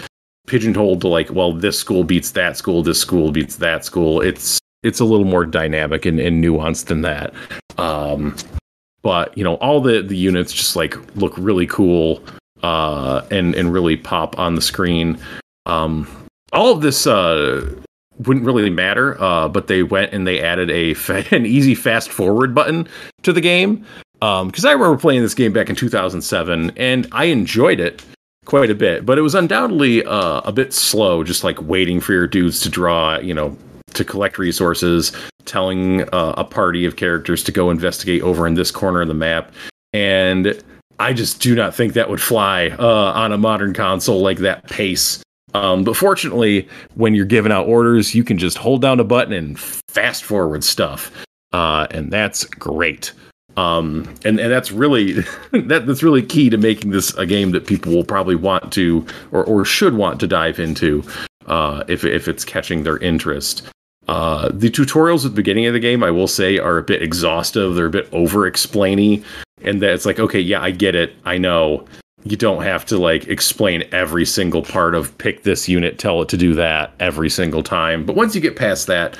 pigeonholed to, like, well, this school beats that school, this school beats that school. It's a little more dynamic and nuanced than that. But, you know, all the units just, like, look really cool, and really pop on the screen. All of this wouldn't really matter, but they went and they added an easy fast forward button to the game. Because I remember playing this game back in 2007, and I enjoyed it quite a bit. But it was undoubtedly a bit slow, just like waiting for your dudes to draw, you know, to collect resources, telling a party of characters to go investigate over in this corner of the map. And I just do not think that would fly on a modern console, like that pace. But fortunately, when you're giving out orders, you can just hold down a button and fast forward stuff. And that's great. And that's really that's really key to making this a game that people will probably want to or should want to dive into, if it's catching their interest. The tutorials at the beginning of the game, I will say, are a bit exhaustive. They're a bit over-explainy, and that it's like, okay, yeah, I get it. I know you don't have to, like, explain every single part of pick this unit, tell it to do that every single time. But once you get past that,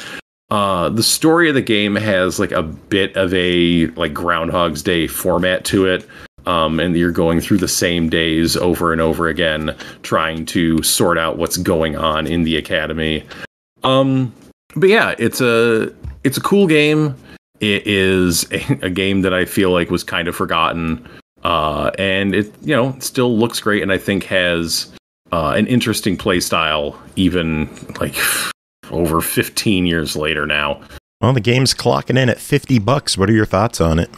the story of the game has, like, a bit of a, like, Groundhog's Day format to it, and you're going through the same days over and over again, trying to sort out what's going on in the academy. But yeah, it's a cool game. It is a game that I feel like was kind of forgotten, and it, you know, still looks great, and I think has an interesting play style, even, like, over 15 years later now. Well, the game's clocking in at $50. What are your thoughts on it?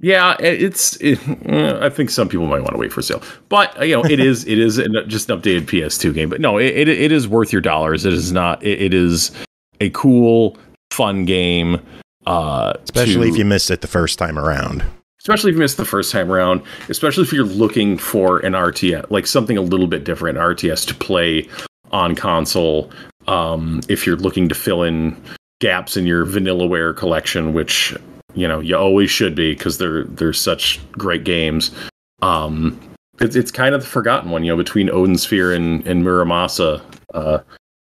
Yeah, it's I think some people might want to wait for a sale, but, you know, it is just an updated PS2 game. But no, it is worth your dollars. It is not. It is a cool, fun game, especially if you missed it the first time around. Especially if you missed the first time around, especially if you're looking for an RTS, like something a little bit different, RTS to play on console. If you're looking to fill in gaps in your Vanillaware collection, which, you know, you always should be, because they're such great games. It's kind of the forgotten one, you know, between Odin Sphere and Muramasa,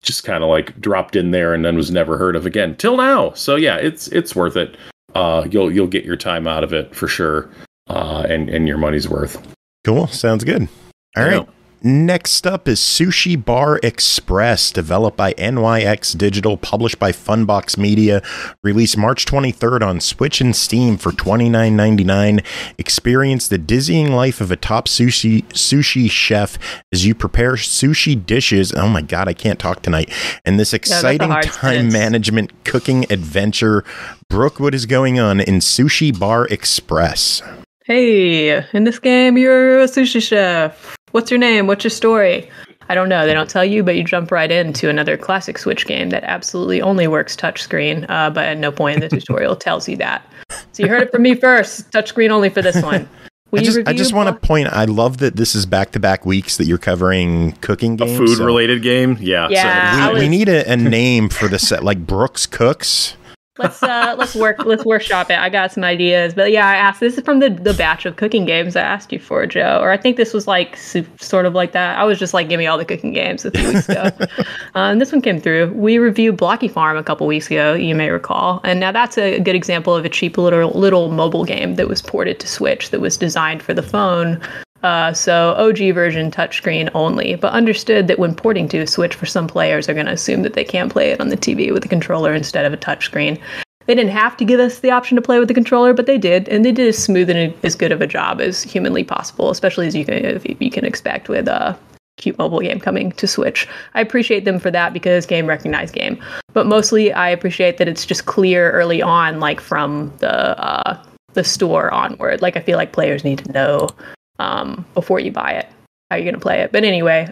just kind of like dropped in there and then was never heard of again till now. So yeah, it's worth it. You'll get your time out of it for sure, and your money's worth. Cool, sounds good. All right, next up is Sushi Bar Express, developed by NYX Digital, published by Funbox Media, released March 23rd on Switch and Steam for $29.99. Experience the dizzying life of a top sushi chef as you prepare sushi dishes. Oh my God, I can't talk tonight. And this exciting time management cooking adventure. Brooke, what is going on in Sushi Bar Express? Hey, in this game, you're a sushi chef. What's your name? What's your story? I don't know. They don't tell you, but you jump right into another classic Switch game that absolutely only works touchscreen, but at no point in the tutorial tells you that. So you heard it from me first. Touchscreen only for this one. I just want to point, I love that this is back-to-back weeks that you're covering cooking games. A food-related game? Yeah. So we need a name for the set, like Brooks Cooks. Let's workshop it. I got some ideas, but yeah, I asked. This is from the batch of cooking games I asked you for, Joe. Or I think this was like sort of like that. I was just like, give me all the cooking games a few weeks ago. And this one came through. We reviewed Blocky Farm a couple weeks ago. You may recall, and now that's a good example of a cheap little mobile game that was ported to Switch that was designed for the phone. So OG version touchscreen only, but understood that when porting to a Switch, for some players are going to assume that they can't play it on the TV with a controller instead of a touchscreen. They didn't have to give us the option to play with the controller, but they did, and they did as smooth and as good of a job as humanly possible, especially as you can expect with cute mobile game coming to Switch. I appreciate them for that because game recognized game, but mostly I appreciate that it's just clear early on, like from the store onward. Like I feel like players need to know before you buy it how you're going to play it. But anyway,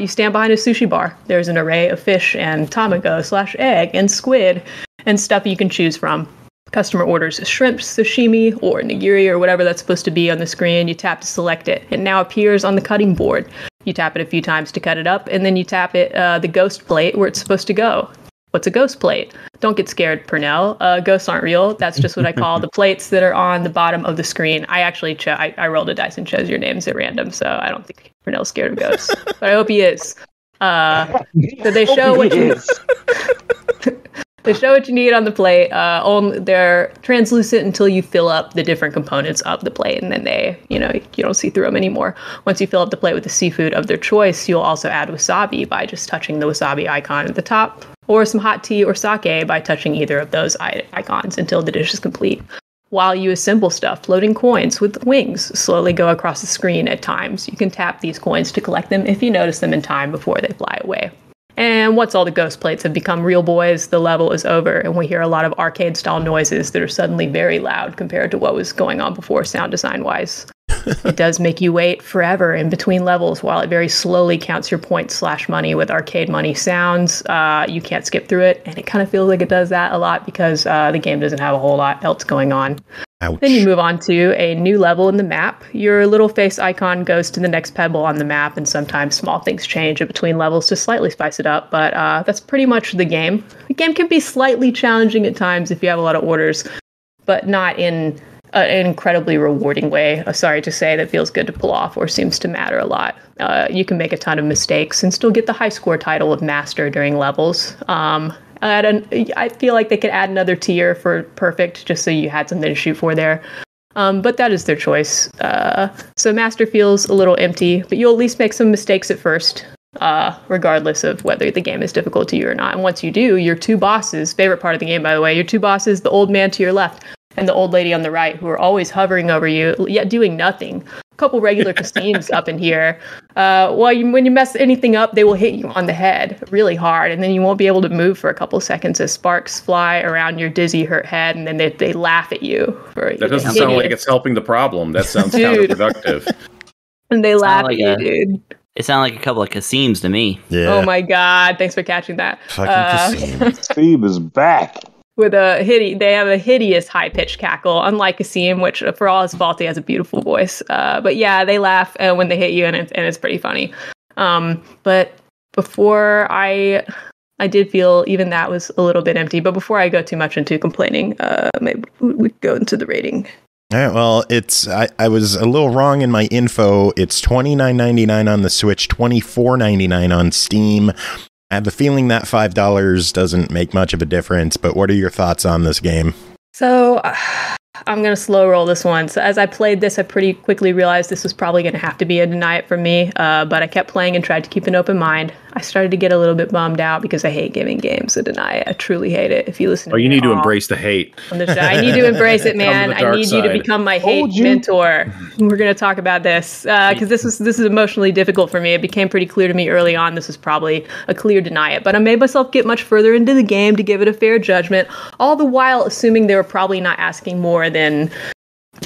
you stand behind a sushi bar. There's an array of fish and tamago/egg and squid and stuff you can choose from. Customer orders shrimp, sashimi, or nigiri, or whatever that's supposed to be on the screen. You tap to select it. It now appears on the cutting board. You tap it a few times to cut it up, and then you tap it the ghost plate where it's supposed to go. What's a ghost plate? Don't get scared, Purnell. Ghosts aren't real. That's just what I call the plates that are on the bottom of the screen. I actually I rolled a dice and chose your names at random, so I don't think Purnell's scared of ghosts. But I hope he is. So they show what you need on the plate. They're translucent until you fill up the different components of the plate, and then you don't see through them anymore. Once you fill up the plate with the seafood of their choice, you'll also add wasabi by just touching the wasabi icon at the top, or some hot tea or sake by touching either of those icons until the dish is complete. While you assemble stuff, floating coins with wings slowly go across the screen at times. You can tap these coins to collect them if you notice them in time before they fly away. And once all the ghost plates have become real boys, the level is over, and we hear a lot of arcade-style noises that are suddenly very loud compared to what was going on before sound design-wise. It does make you wait forever in between levels while it very slowly counts your points/money with arcade money sounds. You can't skip through it, and it kind of feels like it does that a lot because the game doesn't have a whole lot else going on. Ouch. Then you move on to a new level in the map. Your little face icon goes to the next pebble on the map, and sometimes small things change in between levels to slightly spice it up, but that's pretty much the game. The game can be slightly challenging at times if you have a lot of orders, but not in an incredibly rewarding way, sorry to say, that feels good to pull off or seems to matter a lot. You can make a ton of mistakes and still get the high score title of master during levels. I feel like they could add another tier for perfect just so you had something to shoot for there. But that is their choice. So master feels a little empty, but you'll at least make some mistakes at first, regardless of whether the game is difficult to you or not. And once you do, your two bosses, favorite part of the game, by the way, your two bosses, the old man to your left and the old lady on the right, who are always hovering over you, yet doing nothing. A couple regular casinos up in here. When you mess anything up, they will hit you on the head really hard, and then you won't be able to move for a couple seconds as sparks fly around your dizzy, hurt head, and then they laugh at you. That doesn't sound like it's helping the problem. That sounds counterproductive. And they laugh at you, dude. It sounded like a couple of Casims to me. Yeah. Oh, my God. Thanks for catching that. Fucking Casim. Casim is back. with a they have a hideous high-pitched cackle, unlike Kasim, which for all his fault, he has a beautiful voice. But yeah, they laugh when they hit you, and it's pretty funny. But before I did feel even that was a little bit empty. But before I go too much into complaining, maybe we go into the rating. All right. Well, I was a little wrong in my info. It's $29.99 on the Switch, $24.99 on Steam. I have a feeling that $5 doesn't make much of a difference. But what are your thoughts on this game? So I'm going to slow roll this one. So as I played this, I pretty quickly realized this was probably going to have to be a deny it for me. But I kept playing and tried to keep an open mind. I started to get a little bit bummed out because I hate giving games a deny it. I truly hate it. If you listen to me, you need to embrace the hate. I need to embrace it, man. I need you to become my hate mentor. We're going to talk about this because this is emotionally difficult for me. It became pretty clear to me early on this was probably a clear deny it. But I made myself get much further into the game to give it a fair judgment, all the while assuming they were probably not asking more than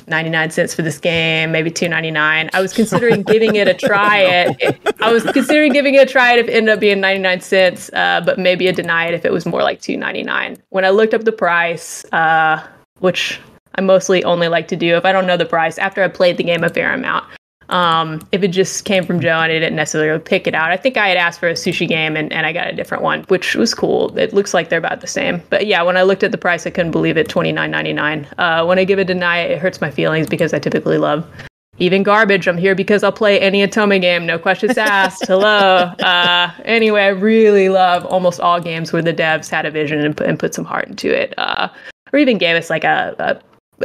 99 cents for this game, maybe $2.99. I was considering giving it a try. If it ended up being 99 cents, but maybe a deny it if it was more like $2.99. When I looked up the price, which I mostly only like to do if I don't know the price, after I played the game a fair amount. If it just came from Joe and I didn't necessarily pick it out. I think I had asked for a sushi game and I got a different one, which was cool. It looks like they're about the same. But yeah, when I looked at the price, I couldn't believe it, $29.99. When I give a deny, it hurts my feelings because I typically love even garbage. I'm here because I'll play any Atome game, no questions asked. Hello. Anyway, I really love almost all games where the devs had a vision and put some heart into it. Or even gave us like a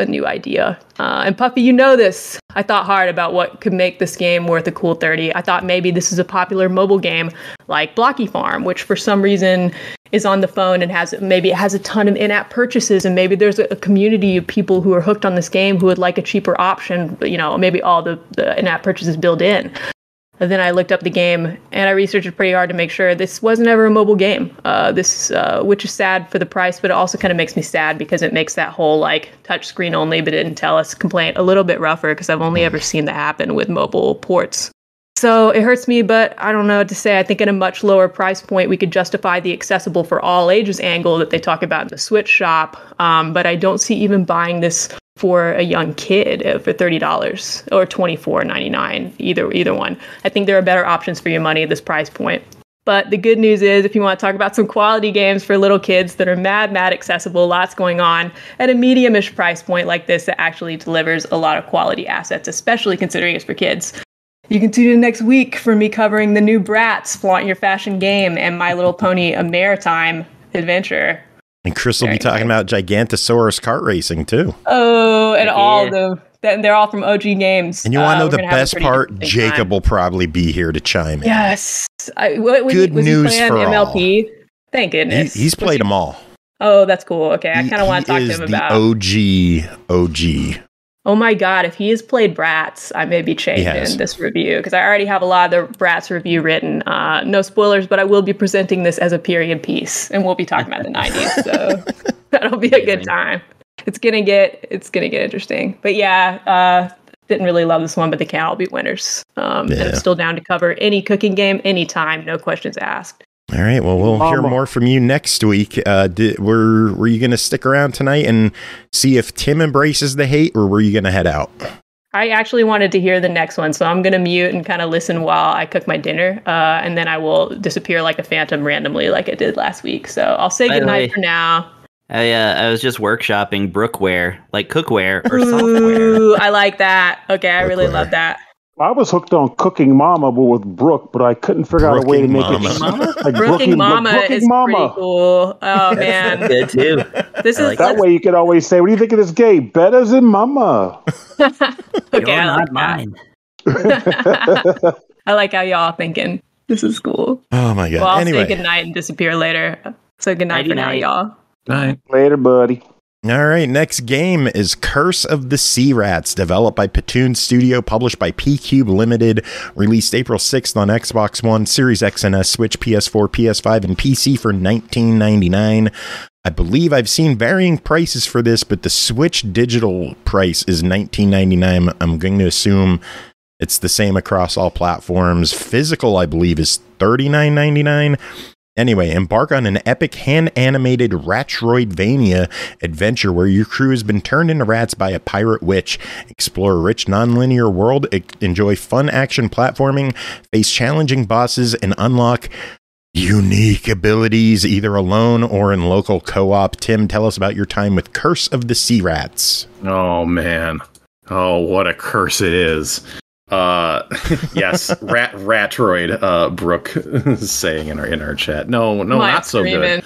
new idea. And Puffy, you know this. I thought hard about what could make this game worth a cool 30. I thought maybe this is a popular mobile game like Blocky Farm, which for some reason is on the phone and maybe it has a ton of in-app purchases, and maybe there's a community of people who are hooked on this game who would like a cheaper option, but, you know, maybe all the in-app purchases built in. And then I looked up the game and I researched it pretty hard to make sure this wasn't ever a mobile game. Which is sad for the price, but it also kind of makes me sad because it makes that whole like touchscreen only, but it didn't tell us complaint a little bit rougher because I've only ever seen that happen with mobile ports. So it hurts me, but I don't know what to say. I think at a much lower price point, we could justify the accessible for all ages angle that they talk about in the Switch shop. But I don't see even buying this for a young kid for $30 or $24.99, either one. I think there are better options for your money at this price point. But the good news is, if you want to talk about some quality games for little kids that are mad accessible, lots going on, at a medium-ish price point like this that actually delivers a lot of quality assets, especially considering it's for kids. You can tune in next week for me covering the new Bratz, Flaunt Your Fashion Game, and My Little Pony, A Maritime Adventure. And Chris will be talking about Gigantosaurus kart racing, too. Oh, and all the... They're all from OG Games. And you want to know the best part? Jacob will probably be here to chime in. Yes. Good news for MLP? All. Thank goodness. He's played them all. Oh, that's cool. Okay, I kind of want to talk to him about... He is the OG. Oh my God, if he has played Bratz, I may be changing this review because I already have a lot of the Bratz review written. No spoilers, but I will be presenting this as a period piece and we'll be talking about the 90s. So that'll be a good time. It's going to get interesting. But yeah, didn't really love this one, but they can all be winners. And I'm still down to cover any cooking game anytime. No questions asked. All right. Well, we'll hear more from you next week. Were you going to stick around tonight and see if Tim embraces the hate, or were you going to head out? I actually wanted to hear the next one, so I'm going to mute and kind of listen while I cook my dinner, and then I will disappear like a phantom randomly like I did last week. So I'll say goodnight for now. I was just workshopping brookware, like cookware or software. Ooh, I like that. Okay, I really love that. I was hooked on Cooking Mama with Brooke, but I couldn't figure out a way to make it. Like Brooking Mama is pretty cool. Oh, man. Good, too. That way you could always say, what do you think of this game? Better's in Mama. Okay, you're not mine. I like how y'all are thinking. This is cool. Oh, my God. Well, I'll say goodnight and disappear later. So goodnight for now, y'all. Night. Later, buddy. All right, next game is Curse of the Sea Rats, developed by Patoon Studio, published by P-Cube Limited, released April 6th on Xbox One, Series X and S, Switch, PS4, PS5, and PC for $19.99. I believe I've seen varying prices for this, but the Switch digital price is $19.99. I'm going to assume it's the same across all platforms. Physical, I believe, is $39.99. Anyway, embark on an epic hand-animated Ratroidvania adventure where your crew has been turned into rats by a pirate witch. Explore a rich, non-linear world, enjoy fun action platforming, face challenging bosses, and unlock unique abilities either alone or in local co-op. Tim, tell us about your time with Curse of the Sea Rats. Oh, man. Oh, what a curse it is. Yes, Ratroid, Brooke is saying in our chat. No, not so good.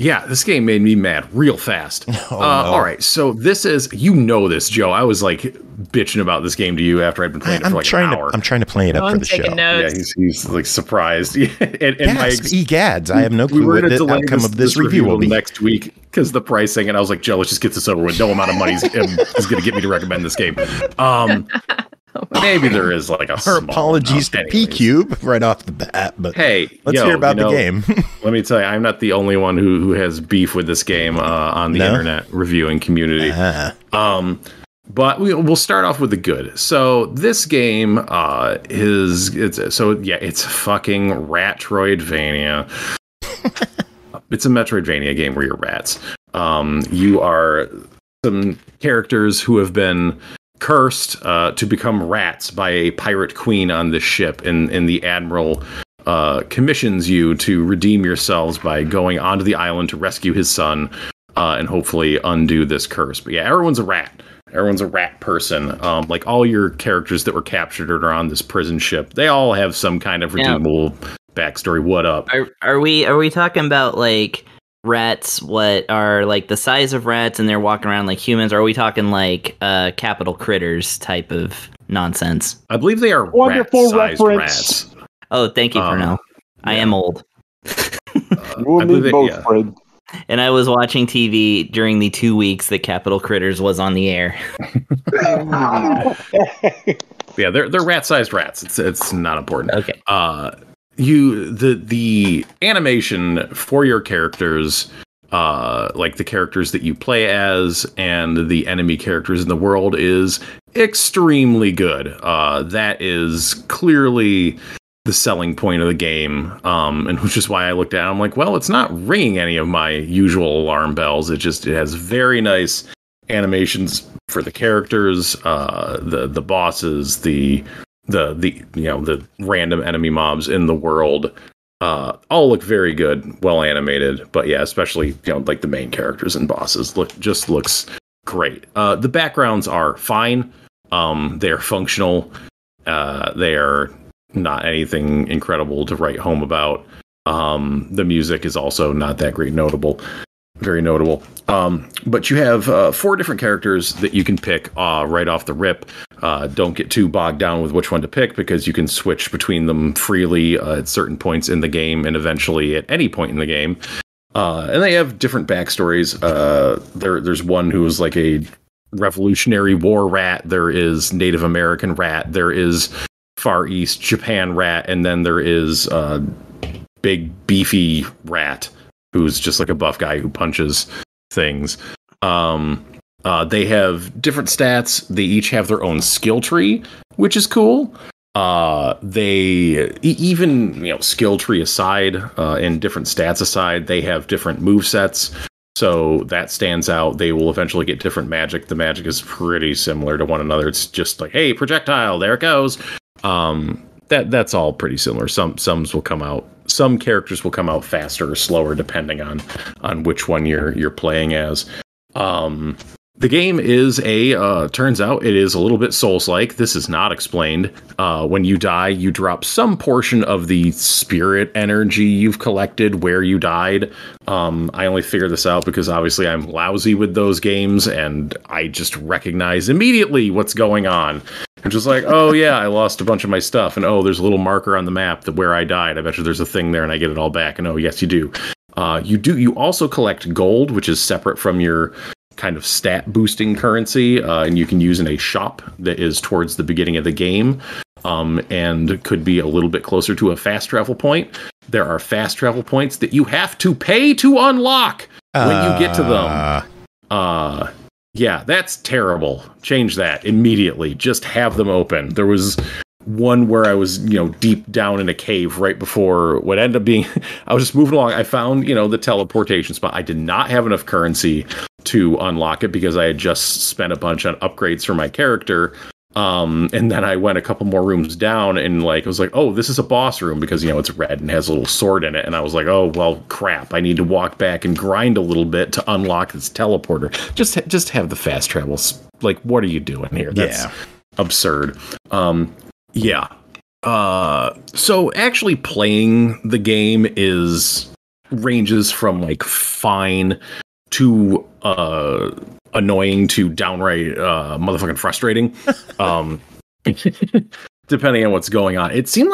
Yeah, this game made me mad real fast. Oh, no. All right, so this is, you know this, Joe. I was like bitching about this game to you after I'd been playing it for like an hour. I'm trying to play it up for the show. Notes. Yeah, he's like surprised. Egads, I have no clue what the outcome of this review will be next week because the pricing. And I was like, Joe, let's just get this over with. No amount of money is going to get me to recommend this game. Maybe there is like a her apologies to P Cube right off the bat, but hey, let's hear about the game. Let me tell you, I'm not the only one who has beef with this game on the internet reviewing community. But we'll start off with the good. So this game it's fucking Ratroidvania. It's a Metroidvania game where you're rats. You are some characters who have been cursed to become rats by a pirate queen on this ship, and the admiral commissions you to redeem yourselves by going onto the island to rescue his son and hopefully undo this curse. But yeah, everyone's a rat. Everyone's a rat person. Like all your characters that were captured or are on this prison ship, they all have some kind of redeemable backstory. What up? Are we talking about like rats what are like the size of rats and they're walking around like humans, or are we talking like capital critters type of nonsense? I believe they are wonderful rat-sized rats. Oh, thank you, Pernell. I am old. We'll need both, Fred. And I was watching TV during the 2 weeks that Capital Critters was on the air. Yeah, they're rat-sized rats. It's not important. Okay. The animation for your characters, like the characters that you play as and the enemy characters in the world, is extremely good. That is clearly the selling point of the game, and which is why I looked at it. I'm like, well, it's not ringing any of my usual alarm bells. It has very nice animations for the characters, the bosses, the random enemy mobs in the world, all look very good, well animated. But yeah, especially like the main characters and bosses looks great. The backgrounds are fine. They're functional. They are not anything incredible to write home about. The music is also not that great, very notable. But you have 4 different characters that you can pick right off the rip. Don't get too bogged down with which one to pick because you can switch between them freely at certain points in the game and eventually at any point in the game. And they have different backstories. There's one who is like a Revolutionary War rat. There is Native American rat. There is Far East Japan rat, and then there is a big beefy rat who's just like a buff guy who punches things. They have different stats. They each have their own skill tree, which is cool. They even, skill tree aside, and different stats aside, they have different move sets. So that stands out. They will eventually get different magic. The magic is pretty similar to one another. It's just like, hey, projectile, there it goes. That's all pretty similar. Some characters will come out faster or slower depending on which one you're playing as. The game is turns out it is a little bit Souls-like. This is not explained. When you die, you drop some portion of the spirit energy you've collected where you died. I only figured this out because obviously I'm lousy with those games and I just recognize immediately what's going on. I'm just like, oh yeah, I lost a bunch of my stuff, and oh, there's a little marker on the map that where I died. I bet you there's a thing there, and I get it all back. And oh, yes, you do. You also collect gold, which is separate from your kind of stat boosting currency, and you can use in a shop that is towards the beginning of the game, and could be a little bit closer to a fast travel point. There are fast travel points that you have to pay to unlock when you get to them. Yeah, that's terrible. Change that immediately. Just have them open. There was one where I was, you know, deep down in a cave right before what ended up being, I was just moving along. I found, you know, the teleportation spot. I did not have enough currency to unlock it because I had just spent a bunch on upgrades for my character. And then I went a couple more rooms down and like, I was like, oh, this is a boss room because, you know, it's red and has a little sword in it. And I was like, oh, well, crap. I need to walk back and grind a little bit to unlock this teleporter. Just have the fast travels. Like, what are you doing here? That's absurd. So actually playing the game ranges from like fine to annoying to downright motherfucking frustrating. Depending on what's going on. It seemed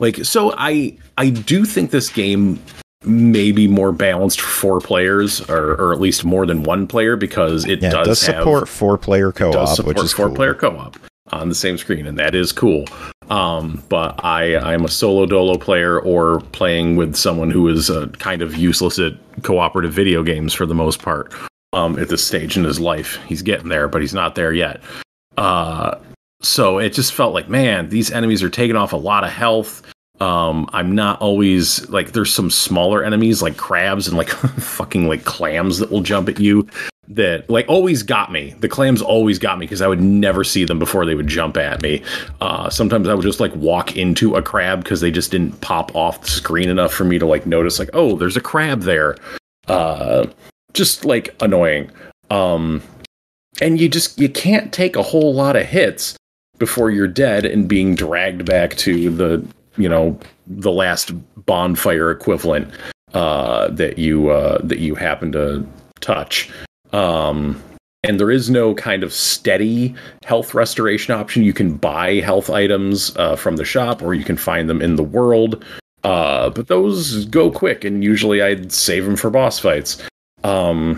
I do think this game may be more balanced for players or at least more than one player because it does support four-player co-op, which is four-player co-op on the same screen, and that is cool. But I'm a solo dolo player or playing with someone who is kind of useless at cooperative video games for the most part. At this stage in his life, he's getting there, but he's not there yet. So it just felt like, man, these enemies are taking off a lot of health. I'm not always like, there's some smaller enemies like crabs and like fucking like clams that will jump at you. That like always got me. The clams always got me because I would never see them before they would jump at me. Sometimes I would just like walk into a crab because they just didn't pop off the screen enough for me to like notice like, oh, there's a crab there. Just like annoying. And you can't take a whole lot of hits before you're dead and being dragged back to the, you know, the last bonfire equivalent that you happen to touch. And there is no kind of steady health restoration option. You can buy health items from the shop, or you can find them in the world. But those go quick, and usually I'd save them for boss fights. There's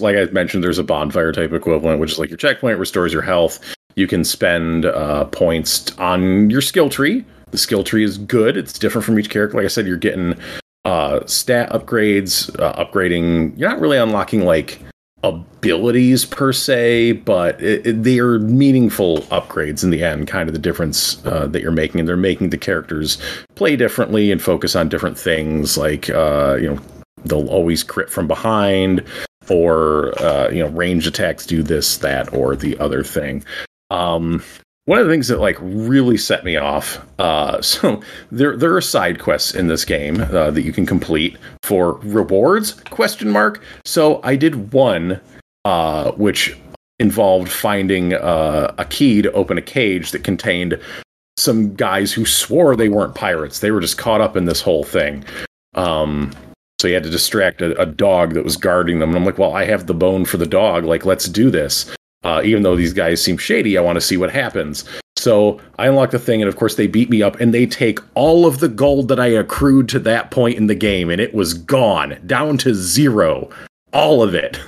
like I mentioned, there's a bonfire type equivalent, which is like your checkpoint restores your health. You can spend points on your skill tree. The skill tree is good. It's different from each character. Like I said, you're getting stat upgrades, upgrading. You're not really unlocking like abilities per se, but they are meaningful upgrades in the end, kind of the difference that you're making. And they're making the characters play differently and focus on different things, like, they'll always crit from behind, or, ranged attacks do this, that, or the other thing. One of the things that like really set me off. So there are side quests in this game that you can complete for rewards? ? So I did one, which involved finding a key to open a cage that contained some guys who swore they weren't pirates. They were just caught up in this whole thing. So you had to distract a dog that was guarding them. And I'm like, well, I have the bone for the dog. Like, let's do this. Even though these guys seem shady, I want to see what happens. So I unlock the thing, and of course they beat me up, and they take all of the gold that I accrued to that point in the game, and it was gone, down to zero. All of it.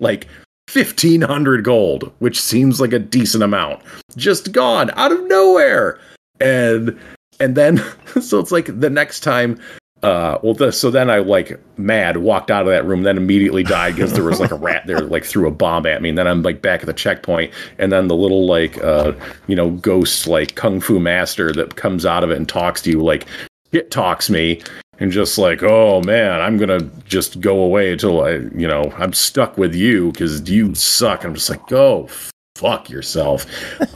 Like 1,500 gold, which seems like a decent amount. Just gone, out of nowhere. And then, so it's like the next time... so then I like mad walked out of that room, then immediately died because there was like a rat there, like threw a bomb at me. And then I'm like back at the checkpoint, and then the little like, ghost, like Kung Fu master that comes out of it and talks to you, like it talks me and just like, oh man, I'm going to just go away until I'm stuck with you because you suck. I'm just like, go fuck yourself.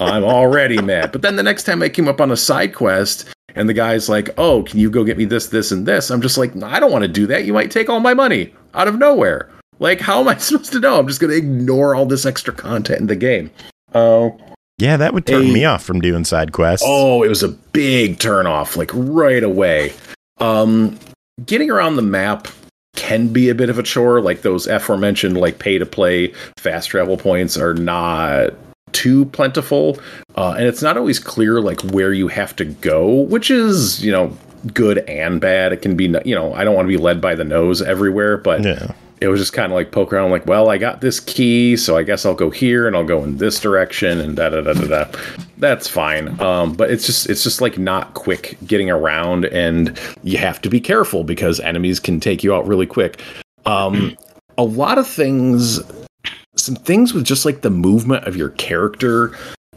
I'm already mad. But then the next time I came up on a side quest, and the guy's like, oh, can you go get me this, this, and this? I'm just like, no, I don't want to do that. You might take all my money out of nowhere. Like, how am I supposed to know? I'm just going to ignore all this extra content in the game. Yeah, that would turn me off from doing side quests. Oh, it was a big turn off, like right away. Getting around the map can be a bit of a chore. Like those aforementioned, like pay to play fast travel points are not too plentiful, and it's not always clear like where you have to go, which is, you know, good and bad. It can be, you know, I don't want to be led by the nose everywhere, but yeah. It was just kind of like poke around, like, well, I got this key, so I guess I'll go here and I'll go in this direction and da-da-da-da-da. That's fine. But it's just like not quick getting around, and you have to be careful because enemies can take you out really quick. A lot of things... Some things with just like the movement of your character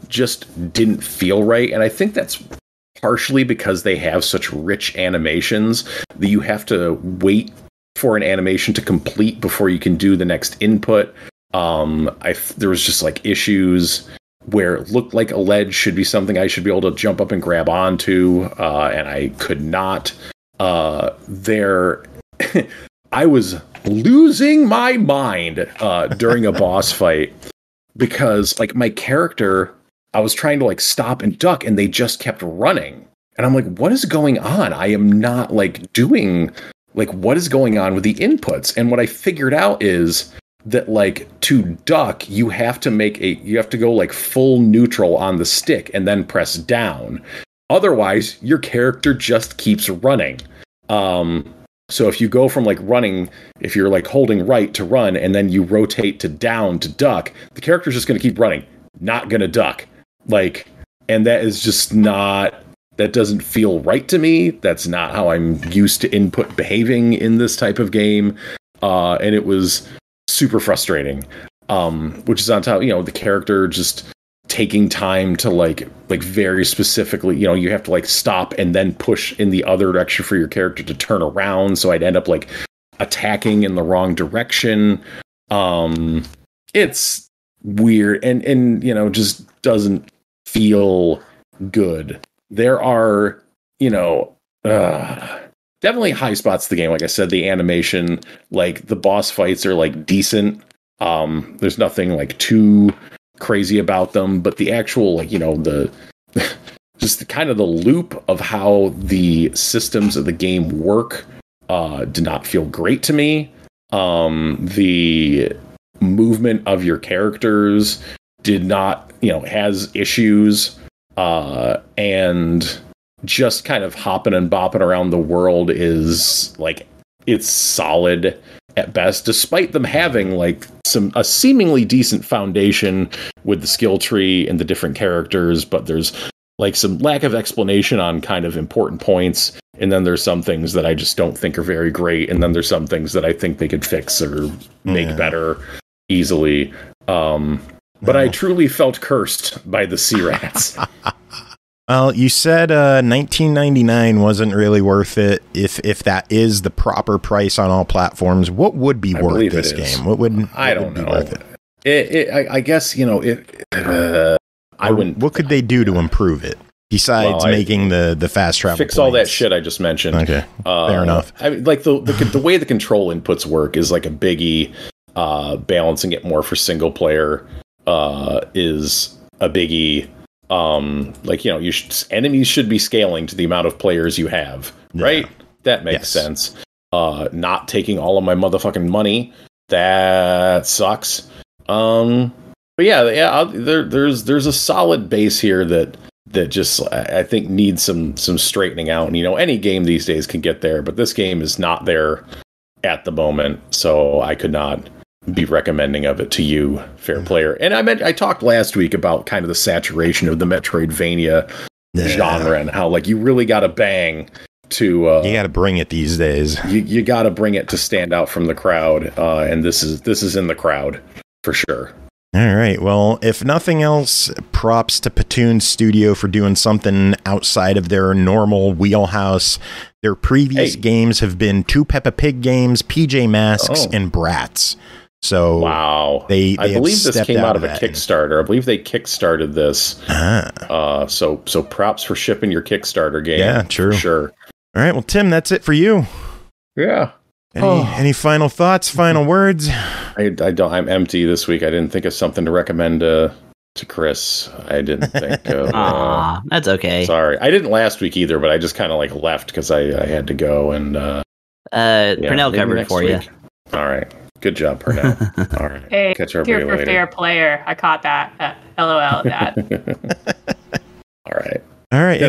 just didn't feel right. And I think that's partially because they have such rich animations that you have to wait for an animation to complete before you can do the next input. There was just like issues where it looked like a ledge should be something I should be able to jump up and grab onto, and I could not. I was losing my mind during a boss fight because like my character, I was trying to like stop and duck and they just kept running. And I'm like, what is going on? I am not like doing like what is going on with the inputs. And what I figured out is that like to duck, you have to go like full neutral on the stick and then press down. Otherwise your character just keeps running. So if you go from like running, if you're like holding right to run and then you rotate to down to duck, the character's just going to keep running, not going to duck. Like, and that is just not, that doesn't feel right to me. That's not how I'm used to input behaving in this type of game. And it was super frustrating, which is on top, you know, the character just taking time to like very specifically, you know, you have to like stop and then push in the other direction for your character to turn around. So I'd end up like attacking in the wrong direction. It's weird and you know, just doesn't feel good. There are, you know, definitely high spots of the game. Like I said, the animation, like the boss fights are like decent. There's nothing like too crazy about them, but the actual, like, you know, the loop of how the systems of the game work did not feel great to me. The movement of your characters did not, you know, has issues, and just kind of hopping and bopping around the world is like, it's solid at best, despite them having like a seemingly decent foundation with the skill tree and the different characters, but there's like some lack of explanation on kind of important points. And then there's some things that I just don't think are very great. And then there's some things that I think they could fix or make better easily. But I truly felt cursed by the Sea Rats. Well, you said $19.99 wasn't really worth it. If that is the proper price on all platforms, what would be worth this game? What would I don't know. I guess, you know, I wouldn't. What could they do to improve it besides making the fast travel? Fix all that shit I just mentioned. Okay, fair enough. I mean, like the way the control inputs work is like a biggie. Balancing it more for single player is a biggie. Like, you know, enemies should be scaling to the amount of players you have, right? That makes sense. Not taking all of my motherfucking money. That sucks. But yeah, there's a solid base here that just, I think, needs some straightening out. And, you know, any game these days can get there, but this game is not there at the moment. So I could not be recommending of it to you, fair player. And I talked last week about kind of the saturation of the Metroidvania genre and how like you really got to bang to you got to bring it these days. You got to bring it to stand out from the crowd, and this is in the crowd for sure. All right. Well, if nothing else, props to Platoon Studio for doing something outside of their normal wheelhouse. Their previous games have been 2 Peppa Pig games, PJ Masks, and Bratz. So I believe this came out of a Kickstarter. I believe they kickstarted this. So props for shipping your Kickstarter game. Yeah, true. Sure. All right. Well, Tim, that's it for you. Yeah. Any final thoughts? Final words? I'm empty this week. I didn't think of something to recommend to Chris. I didn't think. That's okay. Sorry, I didn't last week either. But I just kind of like left because I had to go and. Purnell covered for you. All right. Good job, Purnell. All right. Hey, catch everybody later. Fair player. I caught that. LOL that. All right. All right.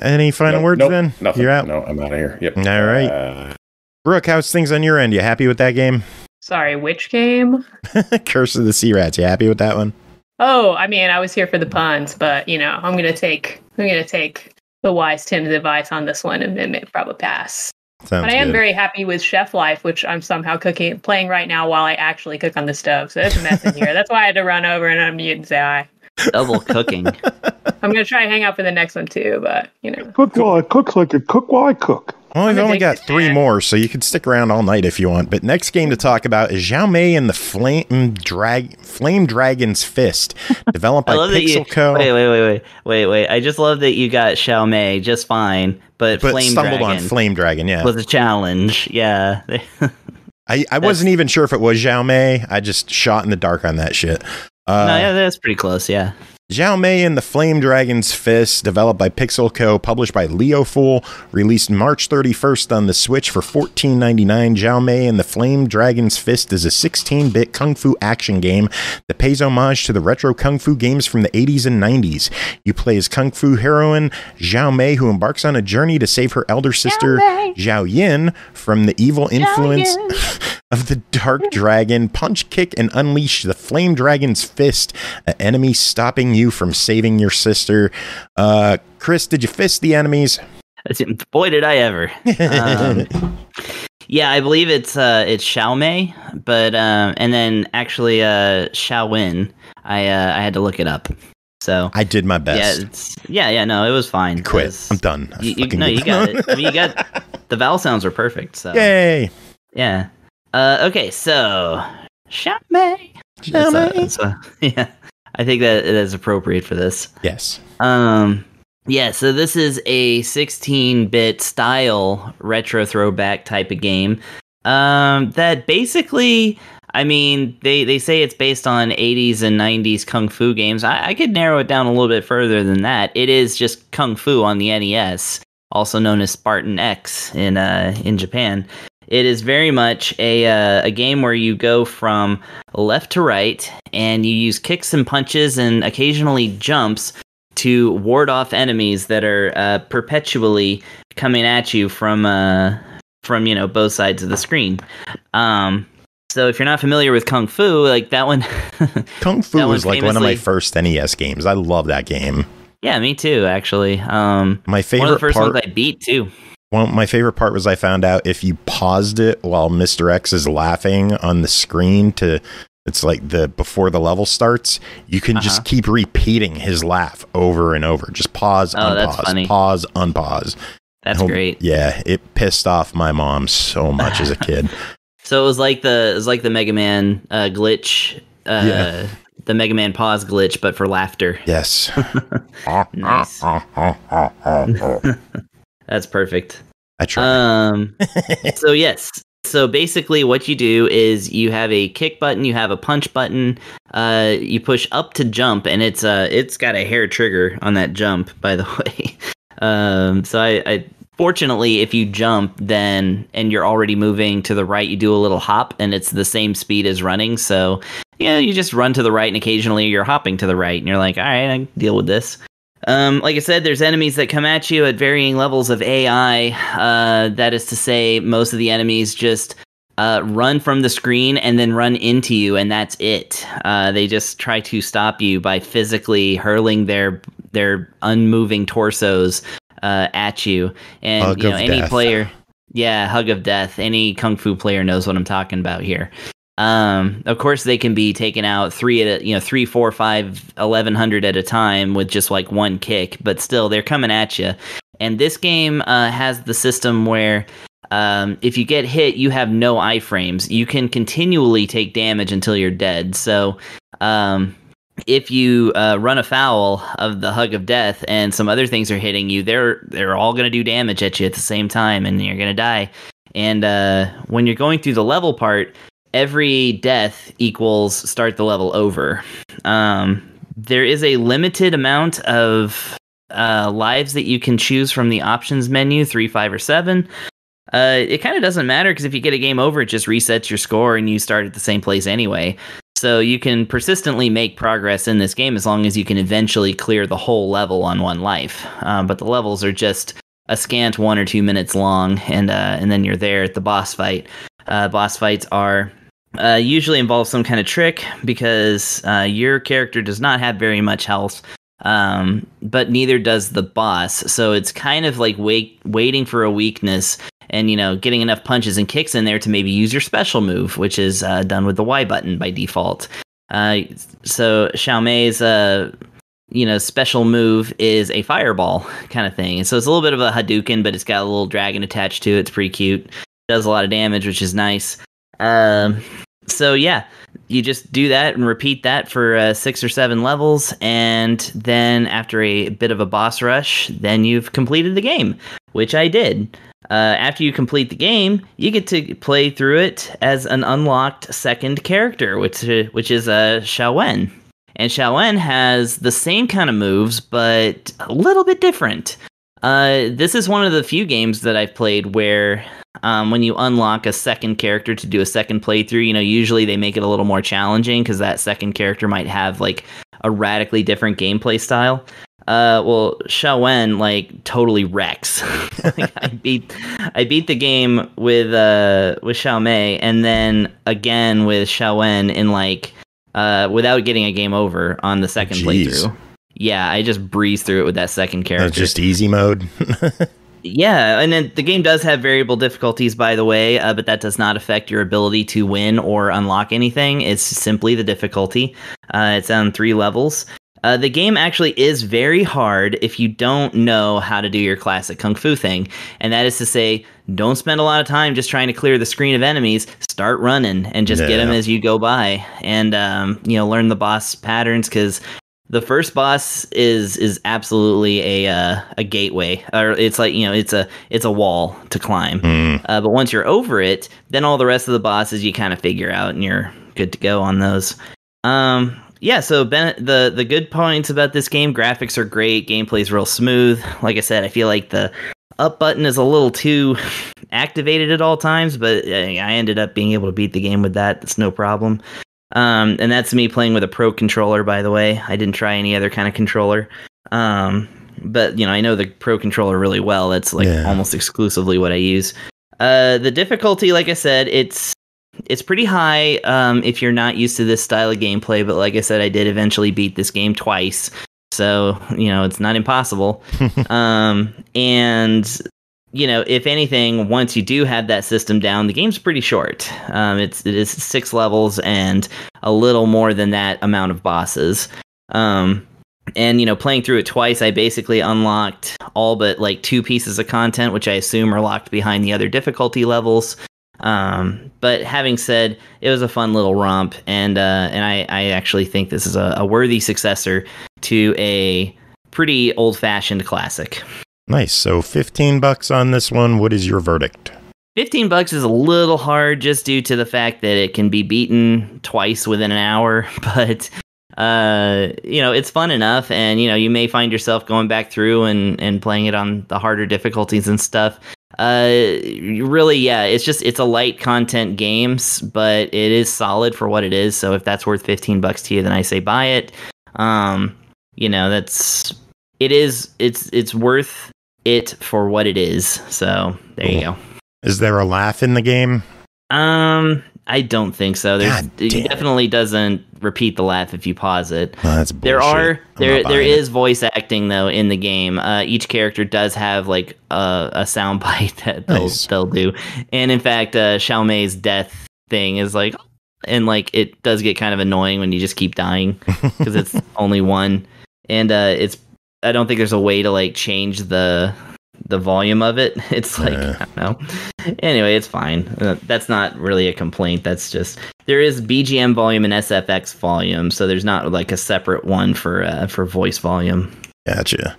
Any final words then? Nothing. You're out. No, I'm out of here. Yep. All right. Brooke, how's things on your end? You happy with that game? Sorry, which game? Curse of the Sea Rats. You happy with that one? Oh, I mean, I was here for the puns, but you know, I'm gonna take the wise Tim's advice on this one and it probably pass. Sounds but I am good. Very happy with Chef Life, which I'm somehow playing right now while I actually cook on the stove. So there's a mess in here. That's why I had to run over and unmute and say hi. Double cooking. I'm going to try and hang out for the next one too, but, you know. Cook while I cook, like I cook while I cook. Well, we've only got three more, so you can stick around all night if you want. But next game to talk about is Zhao Mei and the Flame Dragon's Fist, developed by Pixelco. Wait. I just love that you got Zhao Mei just fine, but stumbled on Flame Dragon, yeah. Was a challenge, yeah. I wasn't even sure if it was Zhao Mei. I just shot in the dark on that shit. No, yeah, that's pretty close, yeah. Zhao Mei and the Flame Dragon's Fist, developed by Pixelco, published by LeoFool, released March 31st on the Switch for $14.99. Zhao Mei and the Flame Dragon's Fist is a 16-bit kung fu action game that pays homage to the retro kung fu games from the 80s and 90s. You play as kung fu heroine Zhao Mei, who embarks on a journey to save her elder sister Zhao Yin from the evil influence of the Dark Dragon. Punch, kick, and unleash the Flame Dragon's Fist, an enemy stopping you from saving your sister. Chris, did you fist the enemies? Boy, did I ever. Yeah, I believe it's Zhao Mei, but and then actually Zhao Wen. I had to look it up. So I did my best. Yeah, no, it was fine. Quit. I'm done. You got it. I mean, you got the vowel sounds were perfect. So yay. Yeah. Okay, so Zhao Mei. Yeah. I think that it is appropriate for this. Yes. Yeah, so this is a 16-bit style retro throwback type of game that basically, I mean, they say it's based on 80s and 90s kung fu games. I could narrow it down a little bit further than that. It is just kung fu on the NES, also known as Spartan X in Japan. It is very much a game where you go from left to right, and you use kicks and punches and occasionally jumps to ward off enemies that are perpetually coming at you from you know, both sides of the screen. So if you're not familiar with kung fu, like that one, kung fu was like one of my first NES games. I love that game. Yeah, me too. Actually, my favorite one of the first ones I beat too. Well, my favorite part was I found out if you paused it while Mr. X is laughing on the screen to, it's like the before the level starts, you can just keep repeating his laugh over and over. Just pause, unpause, pause, unpause. That's great. Yeah, it pissed off my mom so much as a kid. So it was like the Mega Man glitch, the Mega Man pause glitch, but for laughter. Yes. Nice. That's perfect. I try. So yes. So basically what you do is you have a kick button, you have a punch button, you push up to jump, and it's got a hair trigger on that jump, by the way. So I fortunately, if you jump then and you're already moving to the right, you do a little hop, and it's the same speed as running. So yeah, you just run to the right, and occasionally you're hopping to the right, and you're like, all right, I can deal with this. Like I said, there's enemies that come at you at varying levels of AI. That is to say, most of the enemies just run from the screen and then run into you, and that's it. They just try to stop you by physically hurling their unmoving torsos at you. And hug, you know, any death. Player, yeah, hug of death. Any kung fu player knows what I'm talking about here. Of course they can be taken out 3, 4, 5, 1100 at a time with just like one kick, but still they're coming at you. And this game has the system where if you get hit, you have no iframes. You can continually take damage until you're dead. So if you run afoul of the hug of death and some other things are hitting you, they're all going to do damage at you at the same time, and you're going to die. And when you're going through the level part, every death equals start the level over. There is a limited amount of lives that you can choose from the options menu, 3, 5, or 7. It kind of doesn't matter, because if you get a game over, it just resets your score and you start at the same place anyway. So you can persistently make progress in this game as long as you can eventually clear the whole level on one life. But the levels are just a scant 1 or 2 minutes long, and then you're there at the boss fight. Boss fights are... usually involves some kind of trick, because your character does not have very much health, but neither does the boss. So it's kind of like waiting for a weakness and, you know, getting enough punches and kicks in there to maybe use your special move, which is done with the Y button by default. So Xiao Mei's special move is a fireball kind of thing. And so it's a little bit of a Hadouken, but it's got a little dragon attached to it. It's pretty cute. Does a lot of damage, which is nice. So yeah, you just do that and repeat that for 6 or 7 levels, and then after a bit of a boss rush, then you've completed the game, which I did. After you complete the game, you get to play through it as an unlocked second character, which is Xiao Wen. And Xiao Wen has the same kind of moves, but a little bit different. This is one of the few games that I've played where when you unlock a second character to do a second playthrough, usually they make it a little more challenging because that second character might have like a radically different gameplay style. Well, Xiao Wen totally wrecks. I beat the game with Xiao Mei, and then again with Xiao Wen in without getting a game over on the second playthrough. Yeah, I just breezed through it with that second character. That's just easy mode. Yeah, and then the game does have variable difficulties, by the way, but that does not affect your ability to win or unlock anything. It's simply the difficulty. It's on 3 levels. The game actually is very hard if you don't know how to do your classic kung fu thing, and that is to say, don't spend a lot of time just trying to clear the screen of enemies. Start running and just get them as you go by, and learn the boss patterns, because the first boss is absolutely a gateway, or it's it's a wall to climb. But once you're over it, then all the rest of the bosses you kind of figure out, and you're good to go on those. Yeah, so Ben, the good points about this game: graphics are great, gameplay's real smooth. Like I said, I feel like the up button is a little too activated at all times, but I ended up being able to beat the game with that. It's no problem. And that's me playing with a pro controller, by the way. I didn't try any other kind of controller. But, I know the pro controller really well. That's almost exclusively what I use. The difficulty, like I said, it's pretty high if you're not used to this style of gameplay. But like I said, I did eventually beat this game twice. So, it's not impossible. And if anything, once you do have that system down, the game's pretty short. It is 6 levels and a little more than that amount of bosses. And, playing through it twice, I basically unlocked all but 2 pieces of content, which I assume are locked behind the other difficulty levels. But having said, it was a fun little romp. And I actually think this is a worthy successor to a pretty old-fashioned classic. Nice. So $15 on this one. What is your verdict? $15 is a little hard just due to the fact that it can be beaten twice within an hour. But, it's fun enough. And, you may find yourself going back through and playing it on the harder difficulties and stuff. Really, yeah, it's a light content game, but it is solid for what it is. So if that's worth $15 to you, then I say buy it. It's worth it for what it is. So there you go. Is there a laugh in the game? I don't think so. It definitely doesn't repeat the laugh if you pause it. Oh, that's bullshit. There is voice acting though in the game. Each character does have a sound bite that they'll do. And in fact, Xiao Mei's death thing is it does get kind of annoying when you just keep dying because it's only one. And I don't think there's a way to change the volume of it. It's I don't know. Anyway, it's fine. That's not really a complaint. That's just there is BGM volume and SFX volume, so there's not a separate one for voice volume. Gotcha.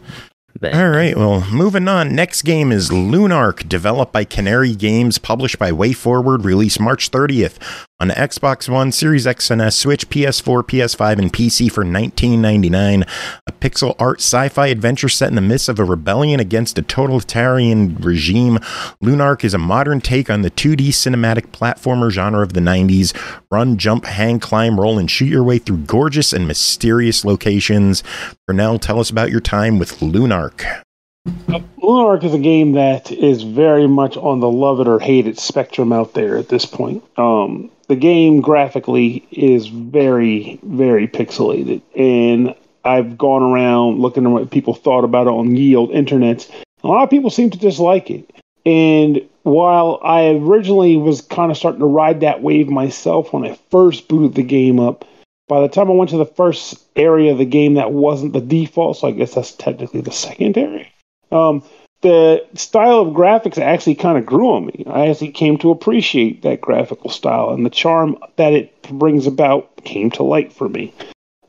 But, all right. Well, moving on. Next game is Lunark, developed by Canary Games, published by WayForward, released March 30th on Xbox One, Series X and S, Switch, PS4, PS5, and PC for $19.99. A pixel art sci-fi adventure set in the midst of a rebellion against a totalitarian regime. Lunark is a modern take on the 2D cinematic platformer genre of the 90s. Run, jump, hang, climb, roll, and shoot your way through gorgeous and mysterious locations. Purnell, tell us about your time with Lunark. Lunark is a game that is very much on the love it or hate it spectrum out there at this point. The game graphically is very, very pixelated, and I've gone around looking at what people thought about it on ye olde internet. A lot of people seem to dislike it, and while I originally was kind of starting to ride that wave myself when I first booted the game up, By the time I went to the first area of the game that wasn't the default, so I guess that's technically the second area. The style of graphics actually kind of grew on me. I actually came to appreciate that graphical style, and the charm that it brings about came to light for me.